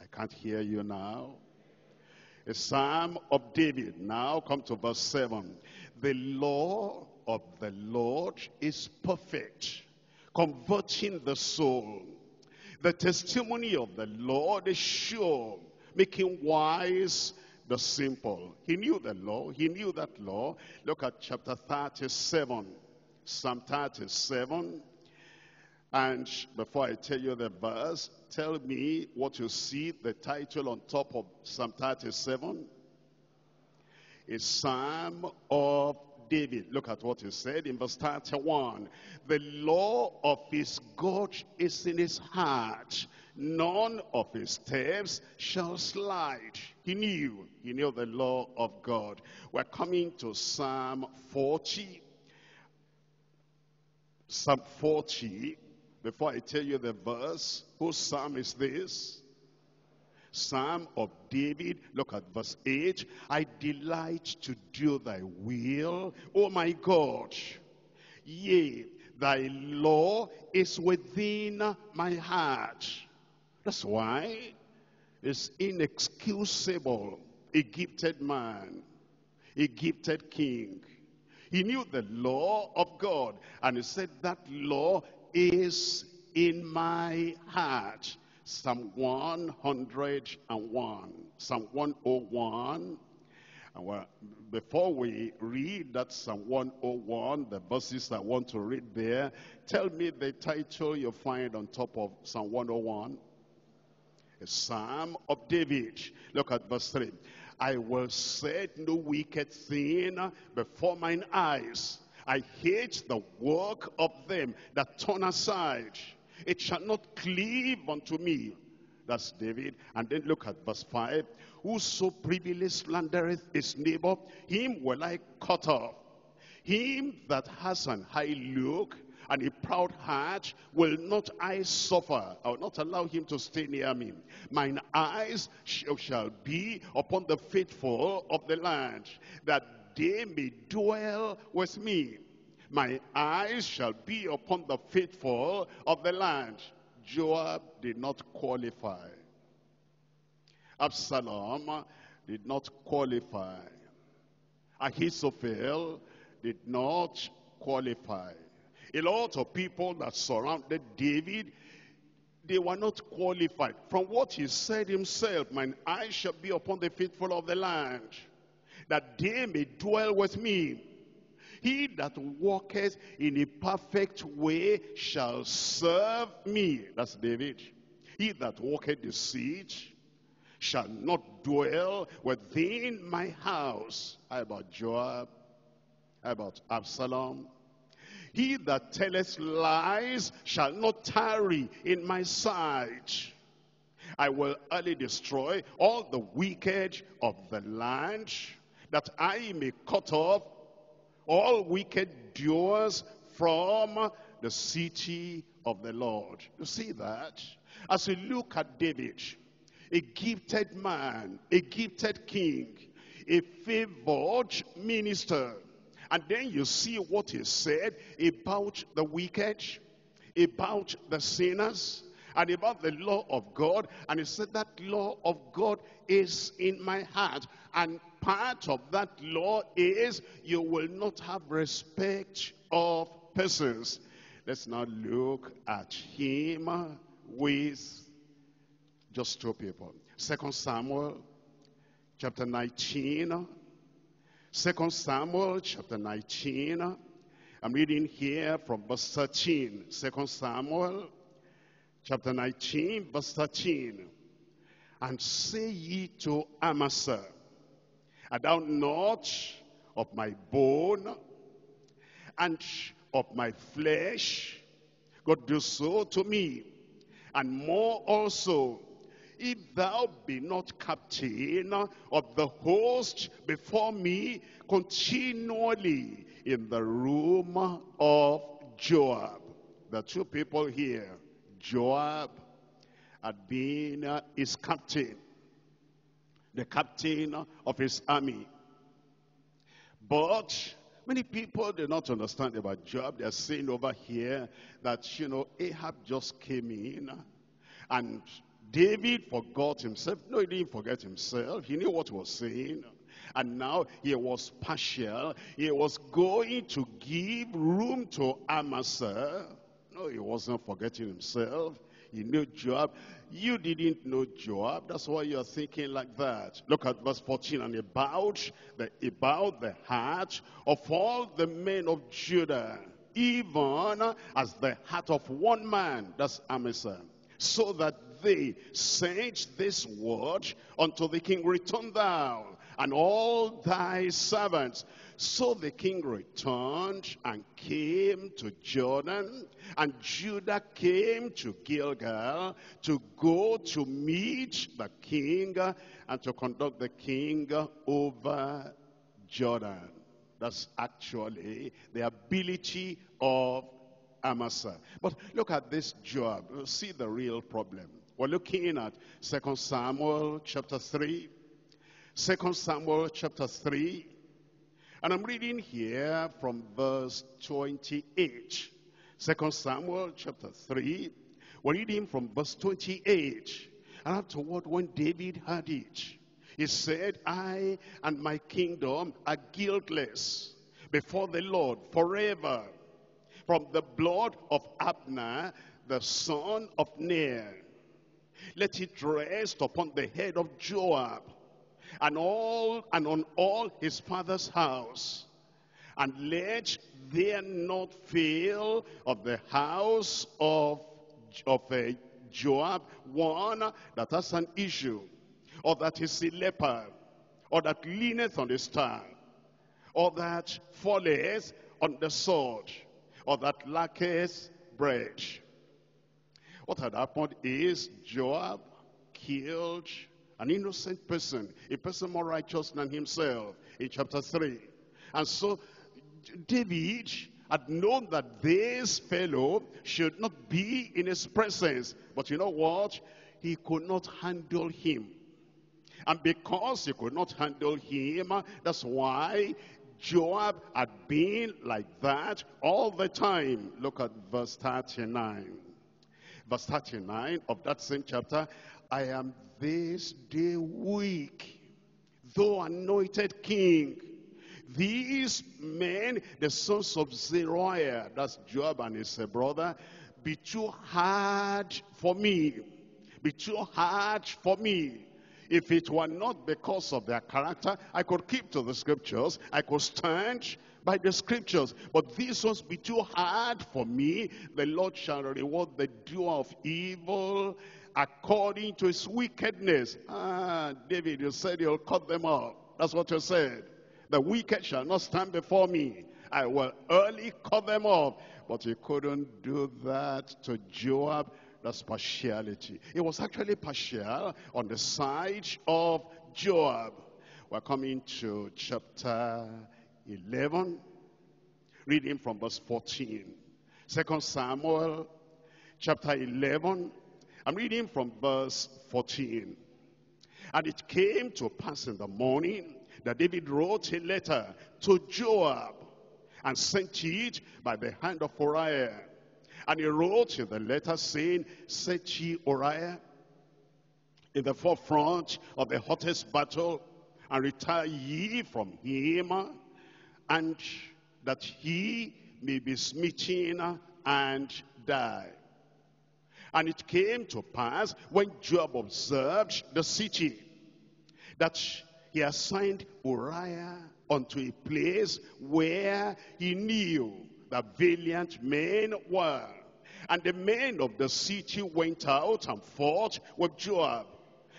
I can't hear you now. A psalm of David. Now come to verse seven. The law of the Lord is perfect, converting the soul. The testimony of the Lord is sure, making wise the simple. He knew the law. He knew that law. Look at chapter thirty-seven, Psalm thirty-seven. And before I tell you the verse, tell me what you see, the title on top of Psalm thirty-seven. a psalm of David. Look at what he said in verse thirty-one. The law of his God is in his heart. None of his steps shall slide. He knew. He knew the law of God. We're coming to Psalm forty. Psalm forty. Before I tell you the verse, whose psalm is this? Psalm of David. Look at verse eight. I delight to do thy will, O my God. Yea, thy law is within my heart. That's why it's inexcusable. A gifted man, a gifted king, he knew the law of God, and he said that law is in my heart. Psalm one hundred and one. Psalm one oh one. And well, before we read that Psalm one oh one, the verses I want to read there, tell me the title you find on top of Psalm one oh one. A Psalm of David. Look at verse three. I will set no wicked thing before mine eyes. I hate the work of them that turn aside. It shall not cleave unto me. That's David. And then look at verse five. Whoso privily slandereth his neighbor, him will I cut off. Him that has an high look and a proud heart will not I suffer. I will not allow him to stay near me. Mine eyes shall be upon the faithful of the land, that they may dwell with me. My eyes shall be upon the faithful of the land. Joab did not qualify. Absalom did not qualify. Ahithophel did not qualify. A lot of people that surrounded David, they were not qualified. From what he said himself, mine eyes shall be upon the faithful of the land, that they may dwell with me. He that walketh in a perfect way shall serve me. That's David. He that walketh deceit shall not dwell within my house. How about Joab? How about Absalom? He that telleth lies shall not tarry in my sight. I will utterly destroy all the wicked of the land, that I may cut off all wicked doers from the city of the Lord. You see that? As you look at David, a gifted man, a gifted king, a favored minister. And then you see what he said about the wicked, about the sinners, and about the law of God. And he said that law of God is in my heart. And part of that law is you will not have respect of persons. Let's now look at him with just two people. Second Samuel chapter nineteen. Second Samuel chapter nineteen. I'm reading here from verse thirteen. Second Samuel chapter nineteen, verse thirteen. And say ye to Amasa, art thou not of my bone and of my flesh? God do so to me, and more also, if thou be not captain of the host before me continually in the room of Joab. The two people here, Joab had been his captain, the captain of his army. But many people do not understand about Joab. They are saying over here that, you know, Ahab just came in and David forgot himself. No, he didn't forget himself. He knew what he was saying. And now he was partial. He was going to give room to Amasa. No, he wasn't forgetting himself. He knew Joab. You didn't know Joab. That's why you are thinking like that. Look at verse fourteen. And about the, about the heart of all the men of Judah, even as the heart of one man, that's Amasa, so that they sent this word unto the king, return thou and all thy servants. So the king returned and came to Jordan, and Judah came to Gilgal to go to meet the king and to conduct the king over Jordan. That's actually the ability of Amasa. But look at this Joab. See the real problem. We're looking at Second Samuel chapter three. Second Samuel chapter three. And I'm reading here from verse twenty-eight. Second Samuel chapter three. We're reading from verse twenty-eight. And afterward, when David heard it, he said, I and my kingdom are guiltless before the Lord forever from the blood of Abner, the son of Ner. Let it rest upon the head of Joab and all and on all his father's house. And let there not fail of the house of, of uh, Joab one that has an issue, or that is a leper, or that leaneth on the staff, or that falleth on the sword, or that lacketh bread. What had happened is Joab killed an innocent person, a person more righteous than himself, in chapter three. And so David had known that this fellow should not be in his presence. But you know what? He could not handle him. And because he could not handle him, that's why Joab had been like that all the time. Look at verse thirty-nine. Verse thirty-nine of that same chapter. I am this day weak, though anointed king. These men, the sons of Zeruiah, that's Joab and his brother, be too hard for me. Be too hard for me. If it were not because of their character, I could keep to the scriptures. I could stand by the scriptures. But these ones be too hard for me. The Lord shall reward the doer of evil according to his wickedness. Ah, David, you said you'll cut them off. That's what you said. The wicked shall not stand before me. I will early cut them off. But he couldn't do that to Joab. That's partiality. It was actually partial on the side of Joab. We're coming to chapter eleven, reading from verse fourteen. Second Samuel, chapter eleven. I'm reading from verse fourteen. And it came to pass in the morning that David wrote a letter to Joab and sent it by the hand of Uriah. And he wrote in the letter saying, Set ye Uriah in the forefront of the hottest battle, and retire ye from him, and that he may be smitten and die. And it came to pass, when Joab observed the city, that he assigned Uriah unto a place where he knew the valiant men were. And the men of the city went out and fought with Joab.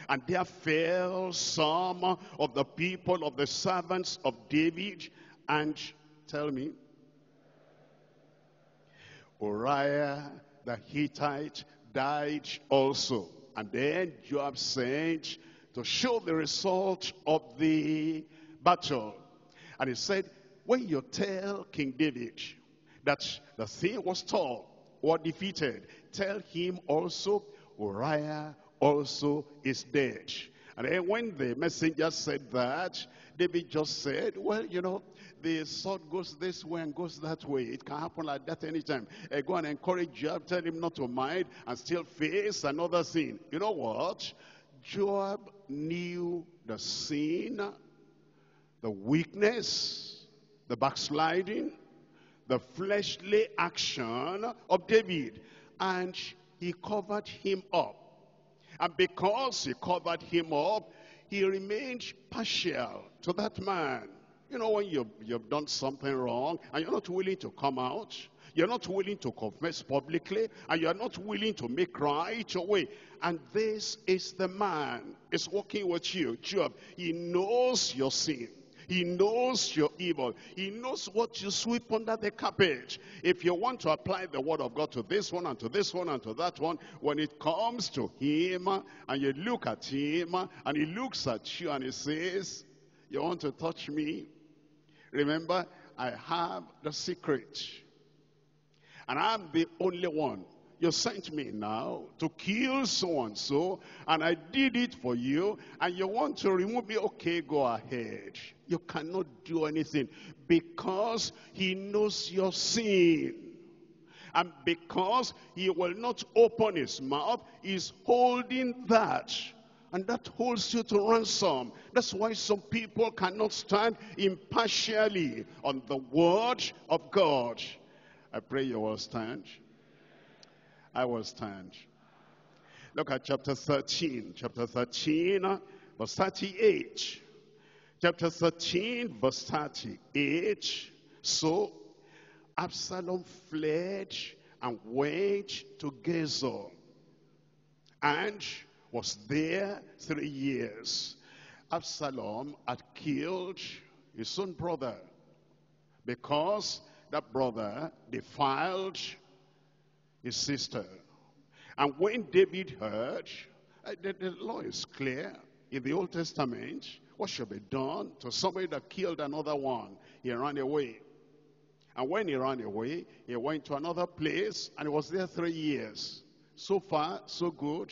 And there fell some of the people of the servants of David. And tell me, Uriah the Hittite died also. And then Joab sent to show the result of the battle. And he said, when you tell King David that the thing was tall or defeated, tell him also, Uriah also is dead. And then when the messenger said that, David just said, well, you know, the sword goes this way and goes that way. It can happen like that anytime. Uh, go and encourage Joab, tell him not to mind and still face another sin. You know what? Joab knew the sin, the weakness, the backsliding, the fleshly action of David, and he covered him up. And because he covered him up, he remained partial to that man. You know, when you've, you've done something wrong and you're not willing to come out, You're not willing to confess publicly, and you're not willing to make right away. And this is the man is walking with you, Job. He knows your sin. He knows your evil. He knows what you sweep under the carpet. If you want to apply the word of God to this one and to this one and to that one, when it comes to him and you look at him and he looks at you and he says, you want to touch me? Remember, I have the secret. And I'm the only one. You sent me now to kill so-and-so, and I did it for you, and you want to remove me? Okay, go ahead. You cannot do anything because he knows your sin. And because he will not open his mouth, he's holding that. And that holds you to ransom. That's why some people cannot stand impartially on the word of God. I pray you will stand. I will stand. Look at chapter thirteen. Chapter thirteen, verse thirty-eight. Chapter thirteen, verse thirty-eight. So Absalom fled and went to Gezer, and was there three years. Absalom had killed his own brother because that brother defiled his sister. And when David heard, the, the law is clear in the Old Testament, what should be done to somebody that killed another one? He ran away. And when he ran away, he went to another place and he was there three years. So far, so good.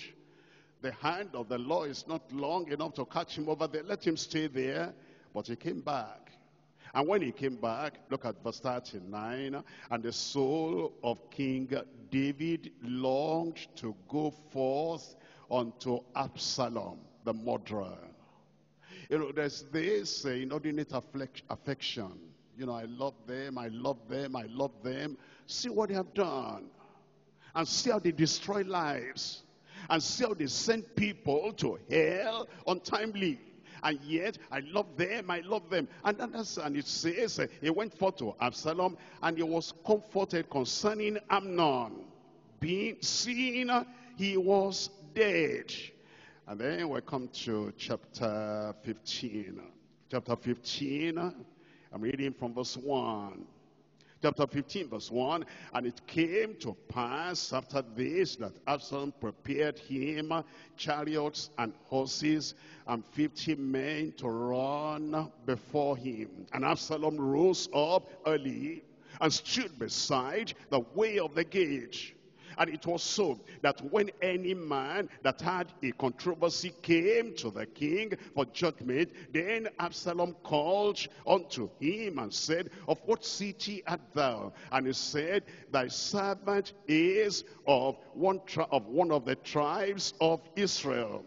The hand of the law is not long enough to catch him over there. Let him stay there. But he came back. And when he came back, look at verse thirty-nine. And the soul of King David longed to go forth unto Absalom, the murderer. You know, there's this uh, inordinate affection. You know, I love them, I love them, I love them. See what they have done. And see how they destroy lives. And see how they send people to hell untimely. And yet, I love them, I love them. And, and it says, uh, he went forth to Absalom, and he was comforted concerning Amnon. Being seen, he was dead. And then we come to chapter fifteen. Chapter fifteen, I'm reading from verse one. Chapter fifteen, verse one, and it came to pass after this that Absalom prepared him chariots and horses and fifty men to run before him. And Absalom rose up early and stood beside the way of the gate. And it was so that when any man that had a controversy came to the king for judgment, then Absalom called unto him and said, of what city art thou? And he said, thy servant is of one, tri of, one of the tribes of Israel.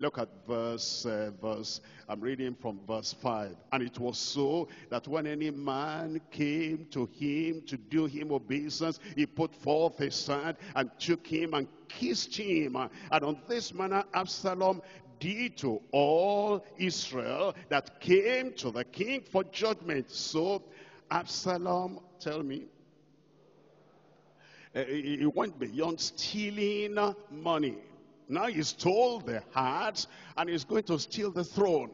Look at verse, uh, verse, I'm reading from verse five. And it was so that when any man came to him to do him obeisance, he put forth his hand and took him and kissed him. And on this manner Absalom did to all Israel that came to the king for judgment. So Absalom, tell me, uh, he went beyond stealing money. Now he stole the hearts and he's going to steal the throne.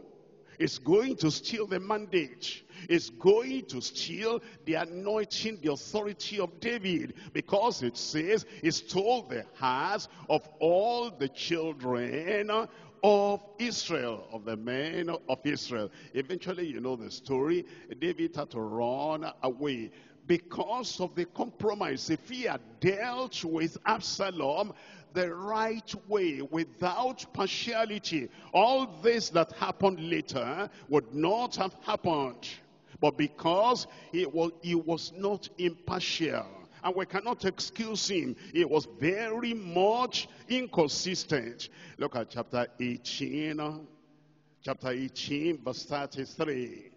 He's going to steal the mandate. He's going to steal the anointing, the authority of David. Because it says he stole the hearts of all the children of Israel, of the men of Israel. Eventually, you know the story. David had to run away. Because of the compromise, if he had dealt with Absalom the right way, without partiality, all this that happened later would not have happened. But because he was, he was not impartial, and we cannot excuse him, he was very much inconsistent. Look at chapter eighteen, chapter eighteen, verse thirty-three.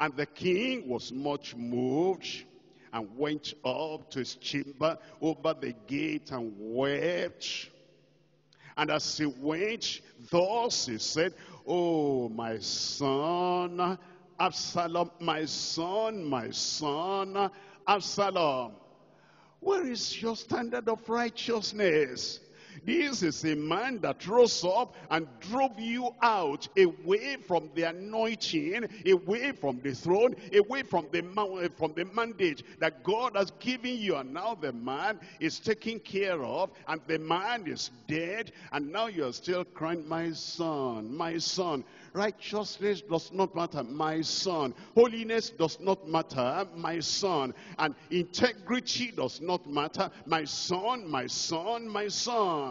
And the king was much moved and went up to his chamber over the gate and wept. And as he went, thus he said, oh, my son, Absalom, my son, my son, Absalom, where is your standard of righteousness? This is a man that rose up and drove you out, away from the anointing, away from the throne, away from the, from the mandate that God has given you. And now the man is taken care of, and the man is dead, and now you're still crying, my son, my son. Righteousness does not matter, my son. Holiness does not matter, my son. And integrity does not matter, my son, my son, my son.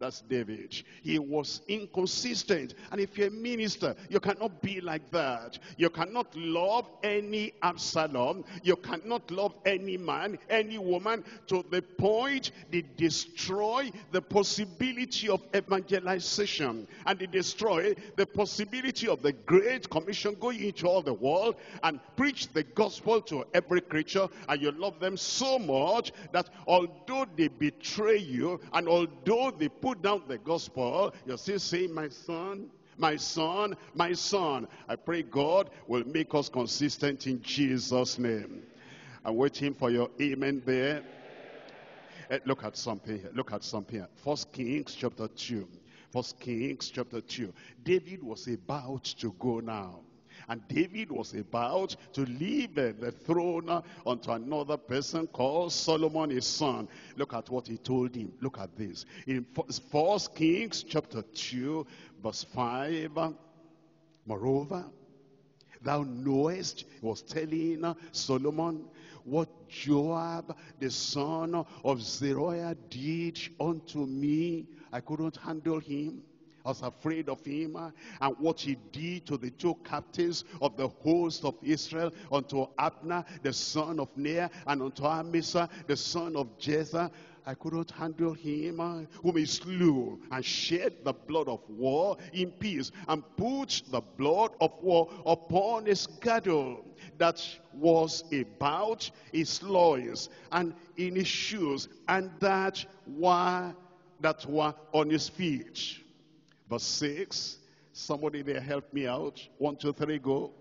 That's David. He was inconsistent. And if you're a minister, you cannot be like that. You cannot love any Absalom. You cannot love any man, any woman, to the point they destroy the possibility of evangelization. And they destroy the possibility of the Great Commission, going into all the world and preach the gospel to every creature. And you love them so much that although they betray you, and although they put down the gospel, you're still saying, my son, my son, my son. I pray God will make us consistent in Jesus' name. I'm waiting for your amen there. Uh, look at something here. Look at something here. First Kings chapter two. First Kings chapter two. David was about to go now. And David was about to leave the throne unto another person called Solomon, his son. Look at what he told him. Look at this. In First Kings chapter two, verse five. Moreover, thou knowest, he was telling Solomon, what Joab, the son of Zeruiah, did unto me. I couldn't handle him. I was afraid of him, and what he did to the two captains of the host of Israel, unto Abner, the son of Ner, and unto Amasa, the son of Jezah. I couldn't handle him, whom he slew, and shed the blood of war in peace, and put the blood of war upon his girdle that was about his loins, and in his shoes, and that were, that were on his feet. Verse six, somebody there help me out. One, two, three, go.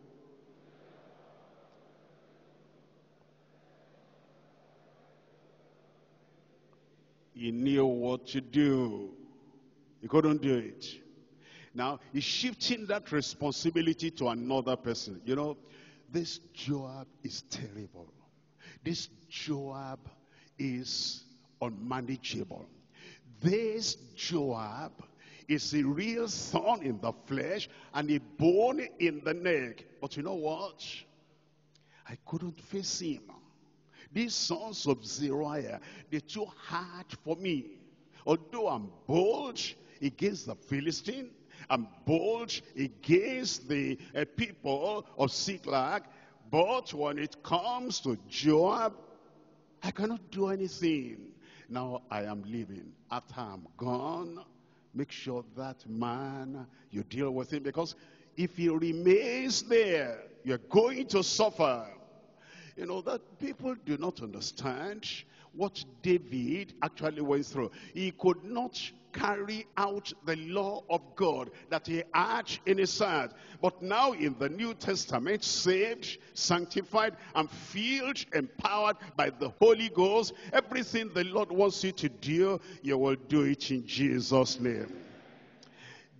He knew what to do. He couldn't do it. Now, he's shifting that responsibility to another person. You know, this Joab is terrible. This Joab is unmanageable. This Joab is a real thorn in the flesh and a bone in the neck. But you know what? I couldn't face him. These sons of Zeruiah, they're too hard for me. Although I'm bold against the Philistine, I'm bold against the uh, people of Ziklag, but when it comes to Joab, I cannot do anything. Now I am leaving. After I'm gone, make sure that man, you deal with him, because if he remains there, you're going to suffer. You know, that people do not understand what David actually went through. He could not carry out the law of God that he had in his heart. But now in the New Testament, saved, sanctified, and filled, empowered by the Holy Ghost, everything the Lord wants you to do, you will do it in Jesus' name.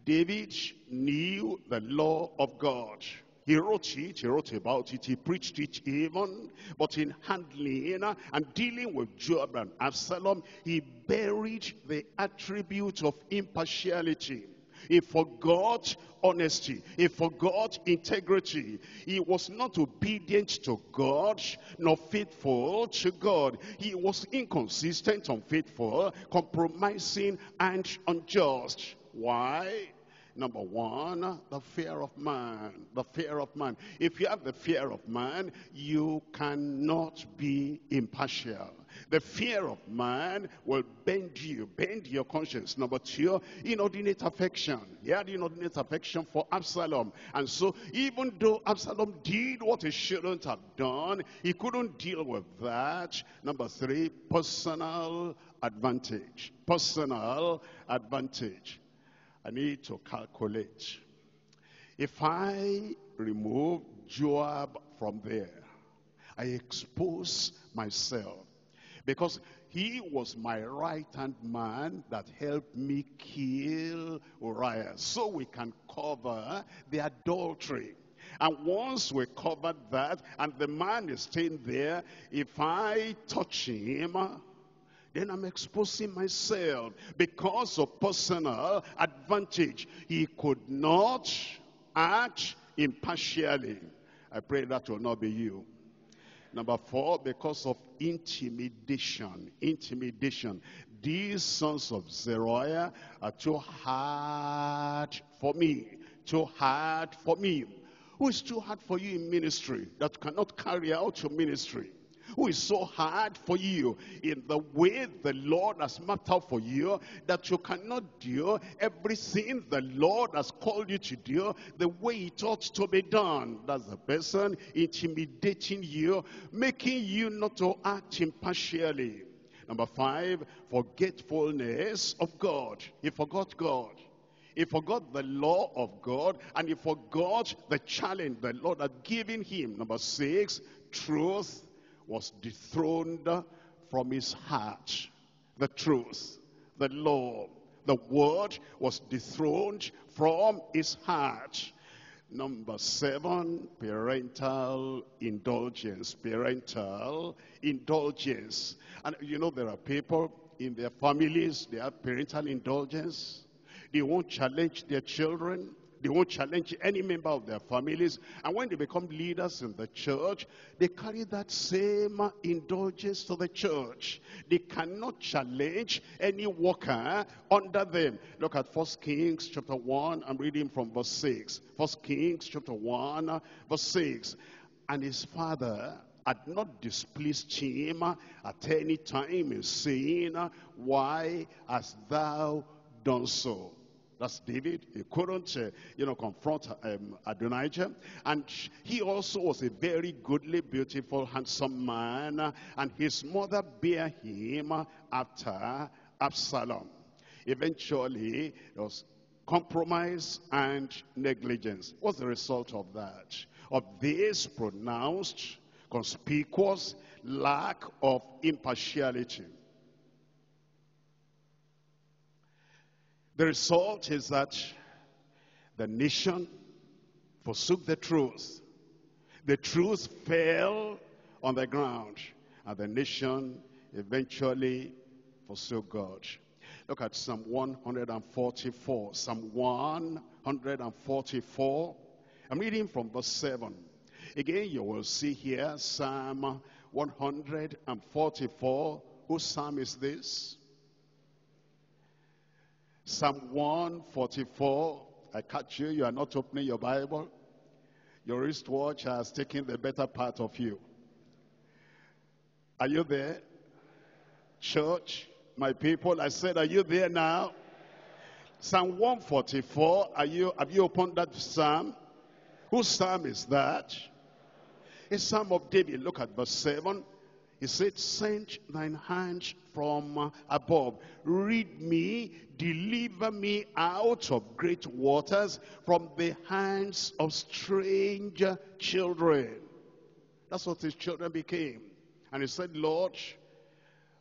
David knew the law of God. He wrote it, he wrote about it, he preached it even, but in handling and dealing with Joab and Absalom, he buried the attribute of impartiality. He forgot honesty. He forgot integrity. He was not obedient to God, nor faithful to God. He was inconsistent, unfaithful, compromising, and unjust. Why? Number one, the fear of man. The fear of man. If you have the fear of man, you cannot be impartial. The fear of man will bend you, bend your conscience. Number two, inordinate affection. He had inordinate affection for Absalom. And so, even though Absalom did what he shouldn't have done, he couldn't deal with that. Number three, personal advantage. Personal advantage. I need to calculate. If I remove Joab from there, I expose myself, because he was my right-hand man that helped me kill Uriah. So we can cover the adultery. And once we covered that, and the man is staying there, if I touch him, then I'm exposing myself because of personal advantage. He could not act impartially. I pray that will not be you. Number four, because of intimidation. Intimidation. These sons of Zeruiah are too hard for me. Too hard for me. Who is too hard for you in ministry that cannot carry out your ministry? Who is so hard for you in the way the Lord has mapped out for you that you cannot do everything the Lord has called you to do the way it ought to be done? That's the person intimidating you, making you not to act impartially. Number five, forgetfulness of God. He forgot God. He forgot the law of God, and he forgot the challenge the Lord had given him. Number six, truth was dethroned from his heart. The truth, the law, the word was dethroned from his heart. Number seven, parental indulgence. Parental indulgence. And you know, there are people in their families, they have parental indulgence. They won't challenge their children. They won't challenge any member of their families. And when they become leaders in the church, they carry that same indulgence to the church. They cannot challenge any worker under them. Look at First Kings chapter one. I'm reading from verse six. First Kings chapter one, verse six. And his father had not displeased him at any time in saying, "Why hast thou done so?" That's David. He couldn't, uh, you know, confront um, Adonijah. And he also was a very goodly, beautiful, handsome man. And his mother bare him after Absalom. Eventually, there was compromise and negligence. What's the result of that? Of this pronounced, conspicuous lack of impartiality. The result is that the nation forsook the truth. The truth fell on the ground, and the nation eventually forsook God. Look at Psalm one hundred forty-four. Psalm one hundred forty-four. I'm reading from verse seven. Again, you will see here Psalm one hundred forty-four. Whose psalm is this? Psalm one forty-four. I catch you, you are not opening your Bible. Your wristwatch has taken the better part of you. Are you there? Church, my people, I said, are you there now? Psalm one forty-four, are you, have you opened that psalm? Whose psalm is that? It's Psalm of David. Look at verse seven. He said, "Send thine hand from above. Rid me, deliver me out of great waters, from the hands of strange children." That's what his children became. And he said, "Lord,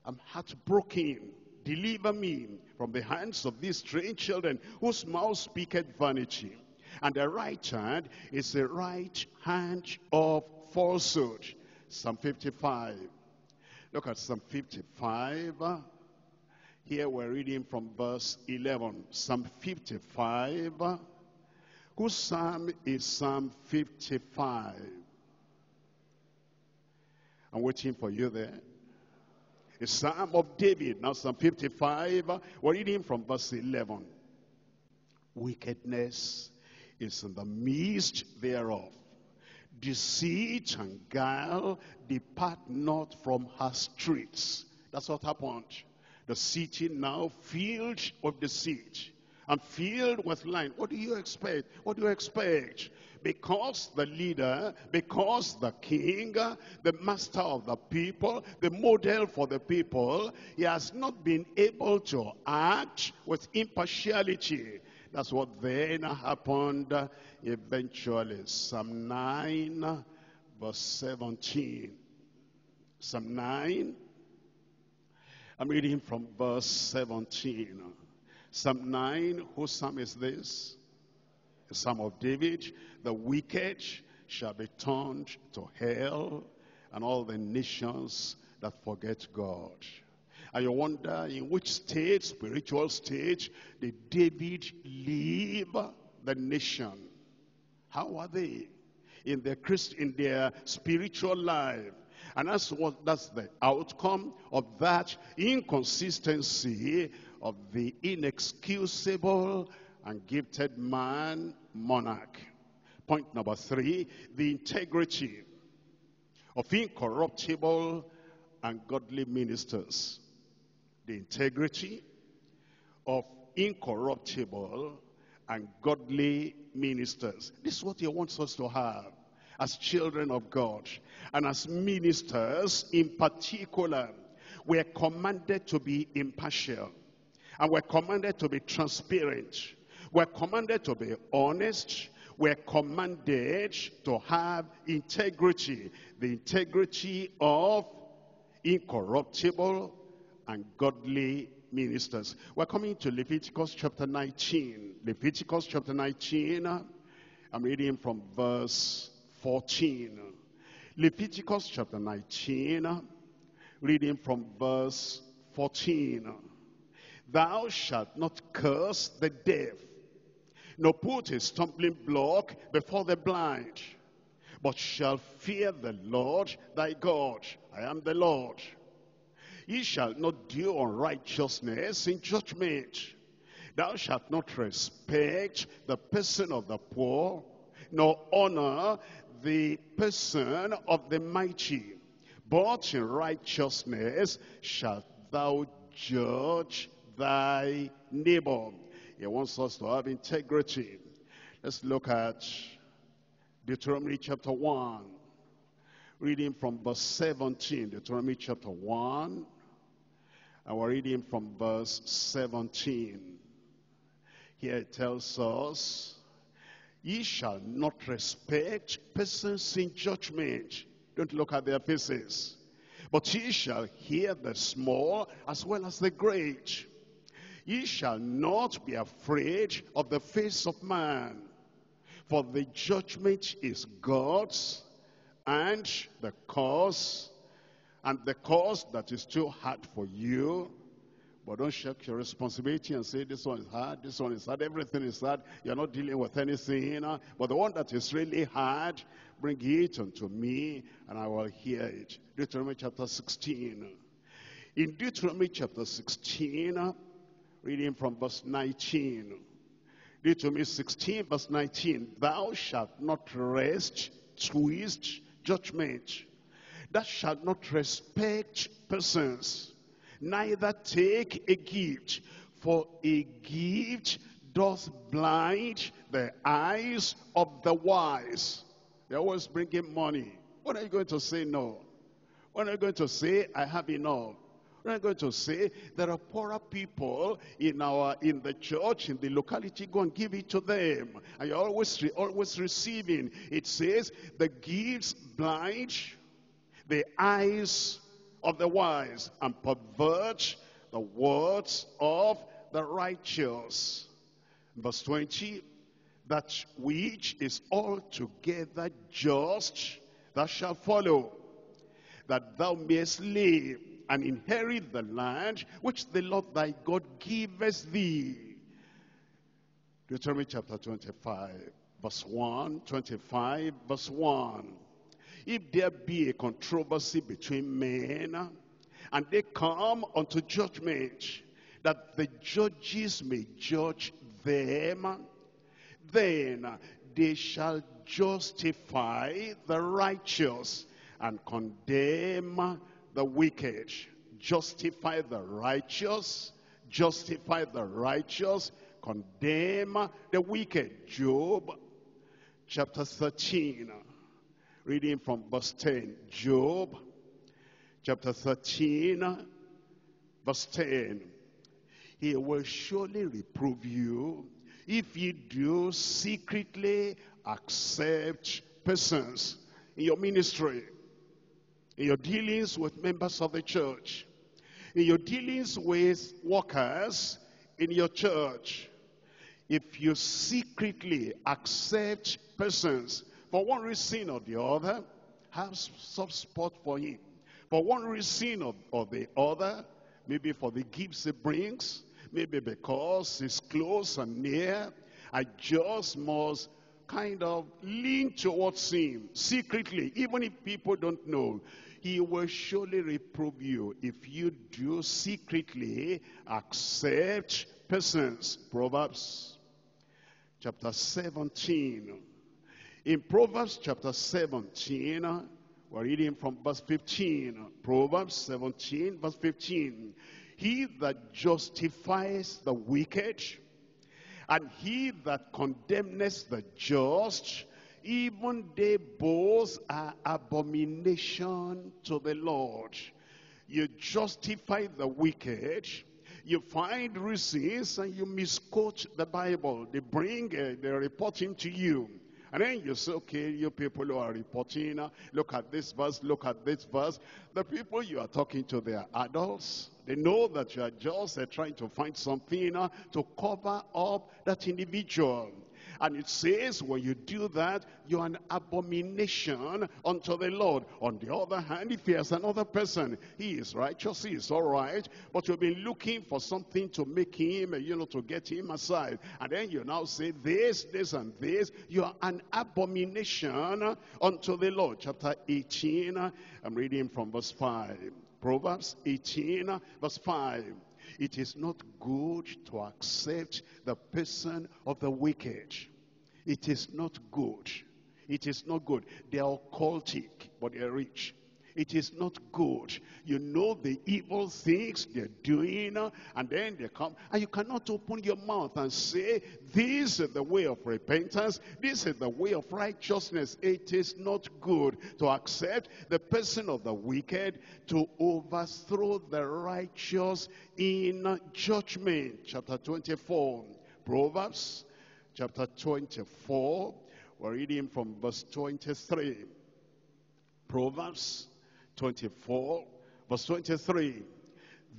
I'm heartbroken. Deliver me from the hands of these strange children, whose mouth speaketh vanity. And the right hand is the right hand of falsehood." Psalm fifty-five. Look at Psalm fifty-five. Here we're reading from verse eleven. Psalm fifty-five. Whose psalm is Psalm fifty-five? I'm waiting for you there. It's Psalm of David. Now Psalm fifty-five. We're reading from verse eleven. "Wickedness is in the midst thereof. Deceit and guile depart not from her streets." That's what happened. The city now filled with deceit and filled with lying. What do you expect? What do you expect? Because the leader, because the king, the master of the people, the model for the people, he has not been able to act with impartiality. That's what then happened eventually. Psalm nine, verse seventeen. Psalm nine. I'm reading from verse seventeen. Psalm nine, whose psalm is this? The Psalm of David. The wicked shall be turned to hell, and all the nations that forget God. And you wonder in which state, spiritual state, did David leave the nation? How are they in their Christ, in their spiritual life? And that's what that's the outcome of that inconsistency of the inexcusable and gifted man monarch. Point number three, the integrity of incorruptible and godly ministers. The integrity of incorruptible and godly ministers. This is what he wants us to have as children of God. And as ministers in particular, we are commanded to be impartial. And we're commanded to be transparent. We're commanded to be honest. We're commanded to have integrity. The integrity of incorruptible and godly ministers. We're coming to Leviticus chapter nineteen. Leviticus chapter nineteen. I'm reading from verse fourteen. Leviticus chapter nineteen. Reading from verse fourteen. Thou shalt not curse the deaf, nor put a stumbling block before the blind, but shall fear the Lord thy God. I am the Lord. Ye shall not do unrighteousness in judgment. Thou shalt not respect the person of the poor, nor honor the person of the mighty, but in righteousness shalt thou judge thy neighbor. He wants us to have integrity. Let's look at Deuteronomy chapter one, reading from verse seventeen. Deuteronomy chapter one, and we're reading from verse seventeen. Here it tells us, ye shall not respect persons in judgment. Don't look at their faces. But ye shall hear the small as well as the great. Ye shall not be afraid of the face of man, for the judgment is God's, and the cause, and the cause that is too hard for you. But don't shirk your responsibility and say, this one is hard, this one is hard, everything is hard, you're not dealing with anything, you know? But the one that is really hard, bring it unto me, and I will hear it. Deuteronomy chapter sixteen. In Deuteronomy chapter sixteen, reading from verse nineteen. Deuteronomy sixteen, verse nineteen. Thou shalt not rest, twist judgment. Thou shalt not respect persons, neither take a gift, for a gift doth blind the eyes of the wise. They're always bringing money. When are you going to say no? When are you going to say I have enough? We're not going to say there are poorer people in our in the church, in the locality, go and give it to them. And you're always re, always receiving. It says the gifts blind the eyes of the wise and pervert the words of the righteous. Verse twenty, that which is altogether just thou shalt follow, that thou mayest live, and inherit the land which the Lord thy God giveth thee. Deuteronomy chapter twenty-five, verse one, twenty-five, verse one. If there be a controversy between men, and they come unto judgment, that the judges may judge them, then they shall justify the righteous and condemn the wicked. Justify the righteous, justify the righteous, condemn the wicked. Job chapter thirteen, reading from verse ten. Job chapter thirteen, verse ten. He will surely reprove you if you do secretly accept persons in your ministry, in your dealings with members of the church, in your dealings with workers in your church, if you secretly accept persons for one reason or the other, have soft spot for him. For one reason or, or the other, maybe for the gifts he brings, maybe because he's close and near, I just must kind of lean towards him secretly, even if people don't know. He will surely reprove you if you do secretly accept persons. Proverbs chapter seventeen. In Proverbs chapter seventeen, we're reading from verse fifteen. Proverbs seventeen, verse fifteen. He that justifies the wicked, and he that condemneth the just, even they both are abomination to the Lord. You justify the wicked. You find reasons and you misquote the Bible. They bring, uh, they report him to you. And then you say, okay, you people who are reporting, uh, look at this verse, look at this verse. The people you are talking to, they are adults. They know that you are just uh, trying to find something uh, to cover up that individual. And it says, when you do that, you're an abomination unto the Lord. On the other hand, if he has another person, he is righteous, he is all right, but you've been looking for something to make him, you know, to get him aside. And then you now say this, this, and this. You're an abomination unto the Lord. Chapter eighteen, I'm reading from verse five. Proverbs eighteen, verse five. It is not good to accept the person of the wicked. It is not good. It is not good. They are occultic, but they are rich. It is not good. You know the evil things they're doing, and then they come, and you cannot open your mouth and say, this is the way of repentance, this is the way of righteousness. It is not good to accept the person of the wicked, to overthrow the righteous in judgment. Chapter twenty-four, Proverbs, chapter twenty-four, we're reading from verse twenty-three. Proverbs twenty-four, verse twenty-three.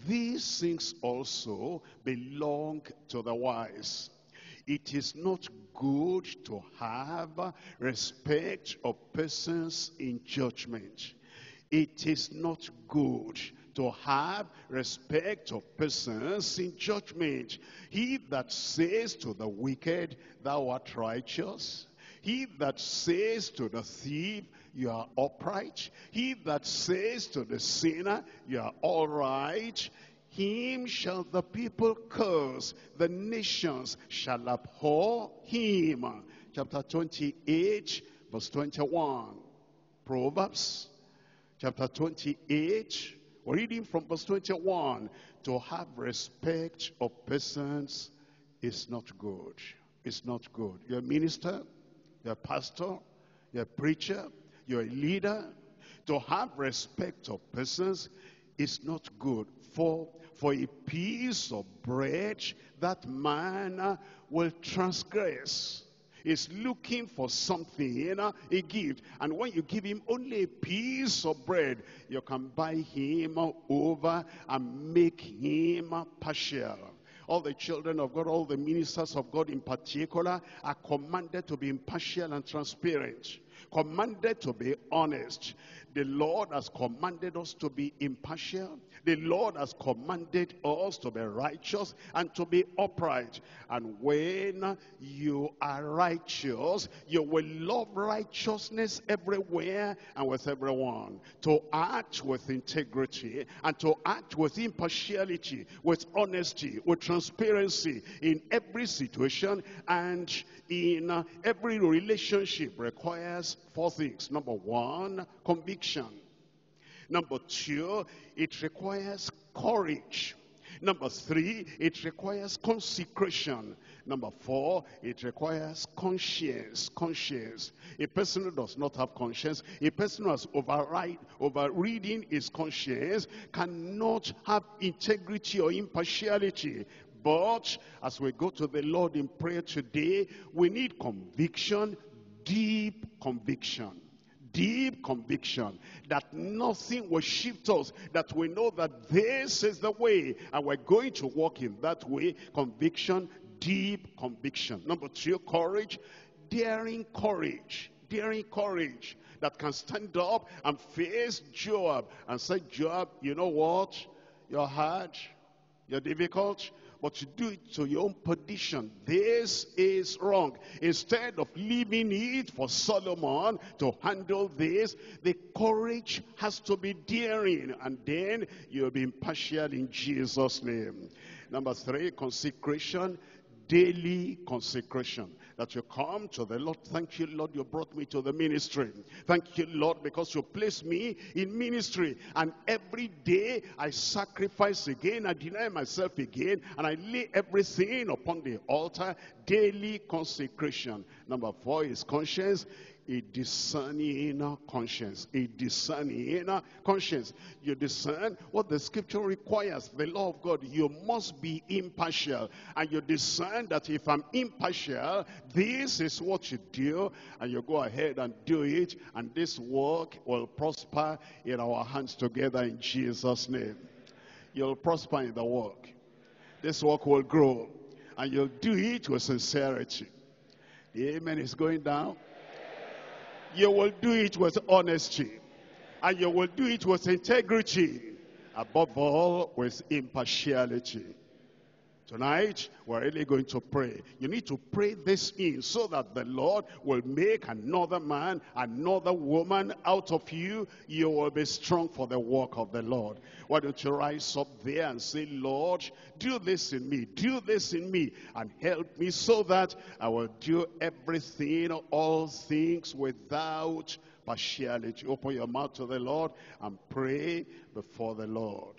These things also belong to the wise. It is not good to have respect of persons in judgment. It is not good to have respect of persons in judgment. He that says to the wicked, thou art righteous. He that says to the thief, you are upright. He that says to the sinner, you are all right. Him shall the people curse, the nations shall abhor him. Chapter twenty-eight, verse twenty-one. Proverbs, chapter twenty-eight, we're reading from verse twenty-one. To have respect of persons is not good. It's not good. You're a minister, you're a pastor, you're a preacher, you're a leader. To have respect of persons is not good. For, for a piece of bread, that man will transgress. He's looking for something, a gift. And when you give him only a piece of bread, you can buy him over and make him partial. All the children of God, all the ministers of God in particular, are commanded to be impartial and transparent. Commanded to be honest. The Lord has commanded us to be impartial. The Lord has commanded us to be righteous and to be upright. And when you are righteous, you will love righteousness everywhere and with everyone. To act with integrity and to act with impartiality, with honesty, with transparency in every situation and in every relationship requires four things. Number one, conviction. Number two, it requires courage. Number three, it requires consecration. Number four, it requires conscience. Conscience. A person who does not have conscience, a person who has override, overridden his conscience, cannot have integrity or impartiality. But as we go to the Lord in prayer today, we need conviction, deep conviction. deep conviction that nothing will shift us, that we know that this is the way and we're going to walk in that way. Conviction, deep conviction. Number two, courage, daring courage, daring courage that can stand up and face Joab and say, Joab, you know what? You're hard, you're difficult, but you do it to your own perdition. This is wrong. Instead of leaving it for Solomon to handle this, the courage has to be daring, and then you'll be impartial in Jesus' name. Number three, consecration, daily consecration. That you come to the Lord. Thank you, Lord, you brought me to the ministry. Thank you, Lord, because you placed me in ministry. And every day I sacrifice again, I deny myself again, and I lay everything upon the altar. Daily consecration. Number four is conscience. A discerning conscience. A discerning conscience. You discern what the scripture requires, the law of God. You must be impartial. And you discern that if I'm impartial, this is what you do. And you go ahead and do it. And this work will prosper in our hands together in Jesus' name. You'll prosper in the work. This work will grow. And you'll do it with sincerity. The amen is going down. You will do it with honesty, and you will do it with integrity, above all with impartiality. Tonight, we're really going to pray. You need to pray this in so that the Lord will make another man, another woman out of you. You will be strong for the work of the Lord. Why don't you rise up there and say, Lord, do this in me, do this in me, and help me so that I will do everything, all things without partiality. Open your mouth to the Lord and pray before the Lord.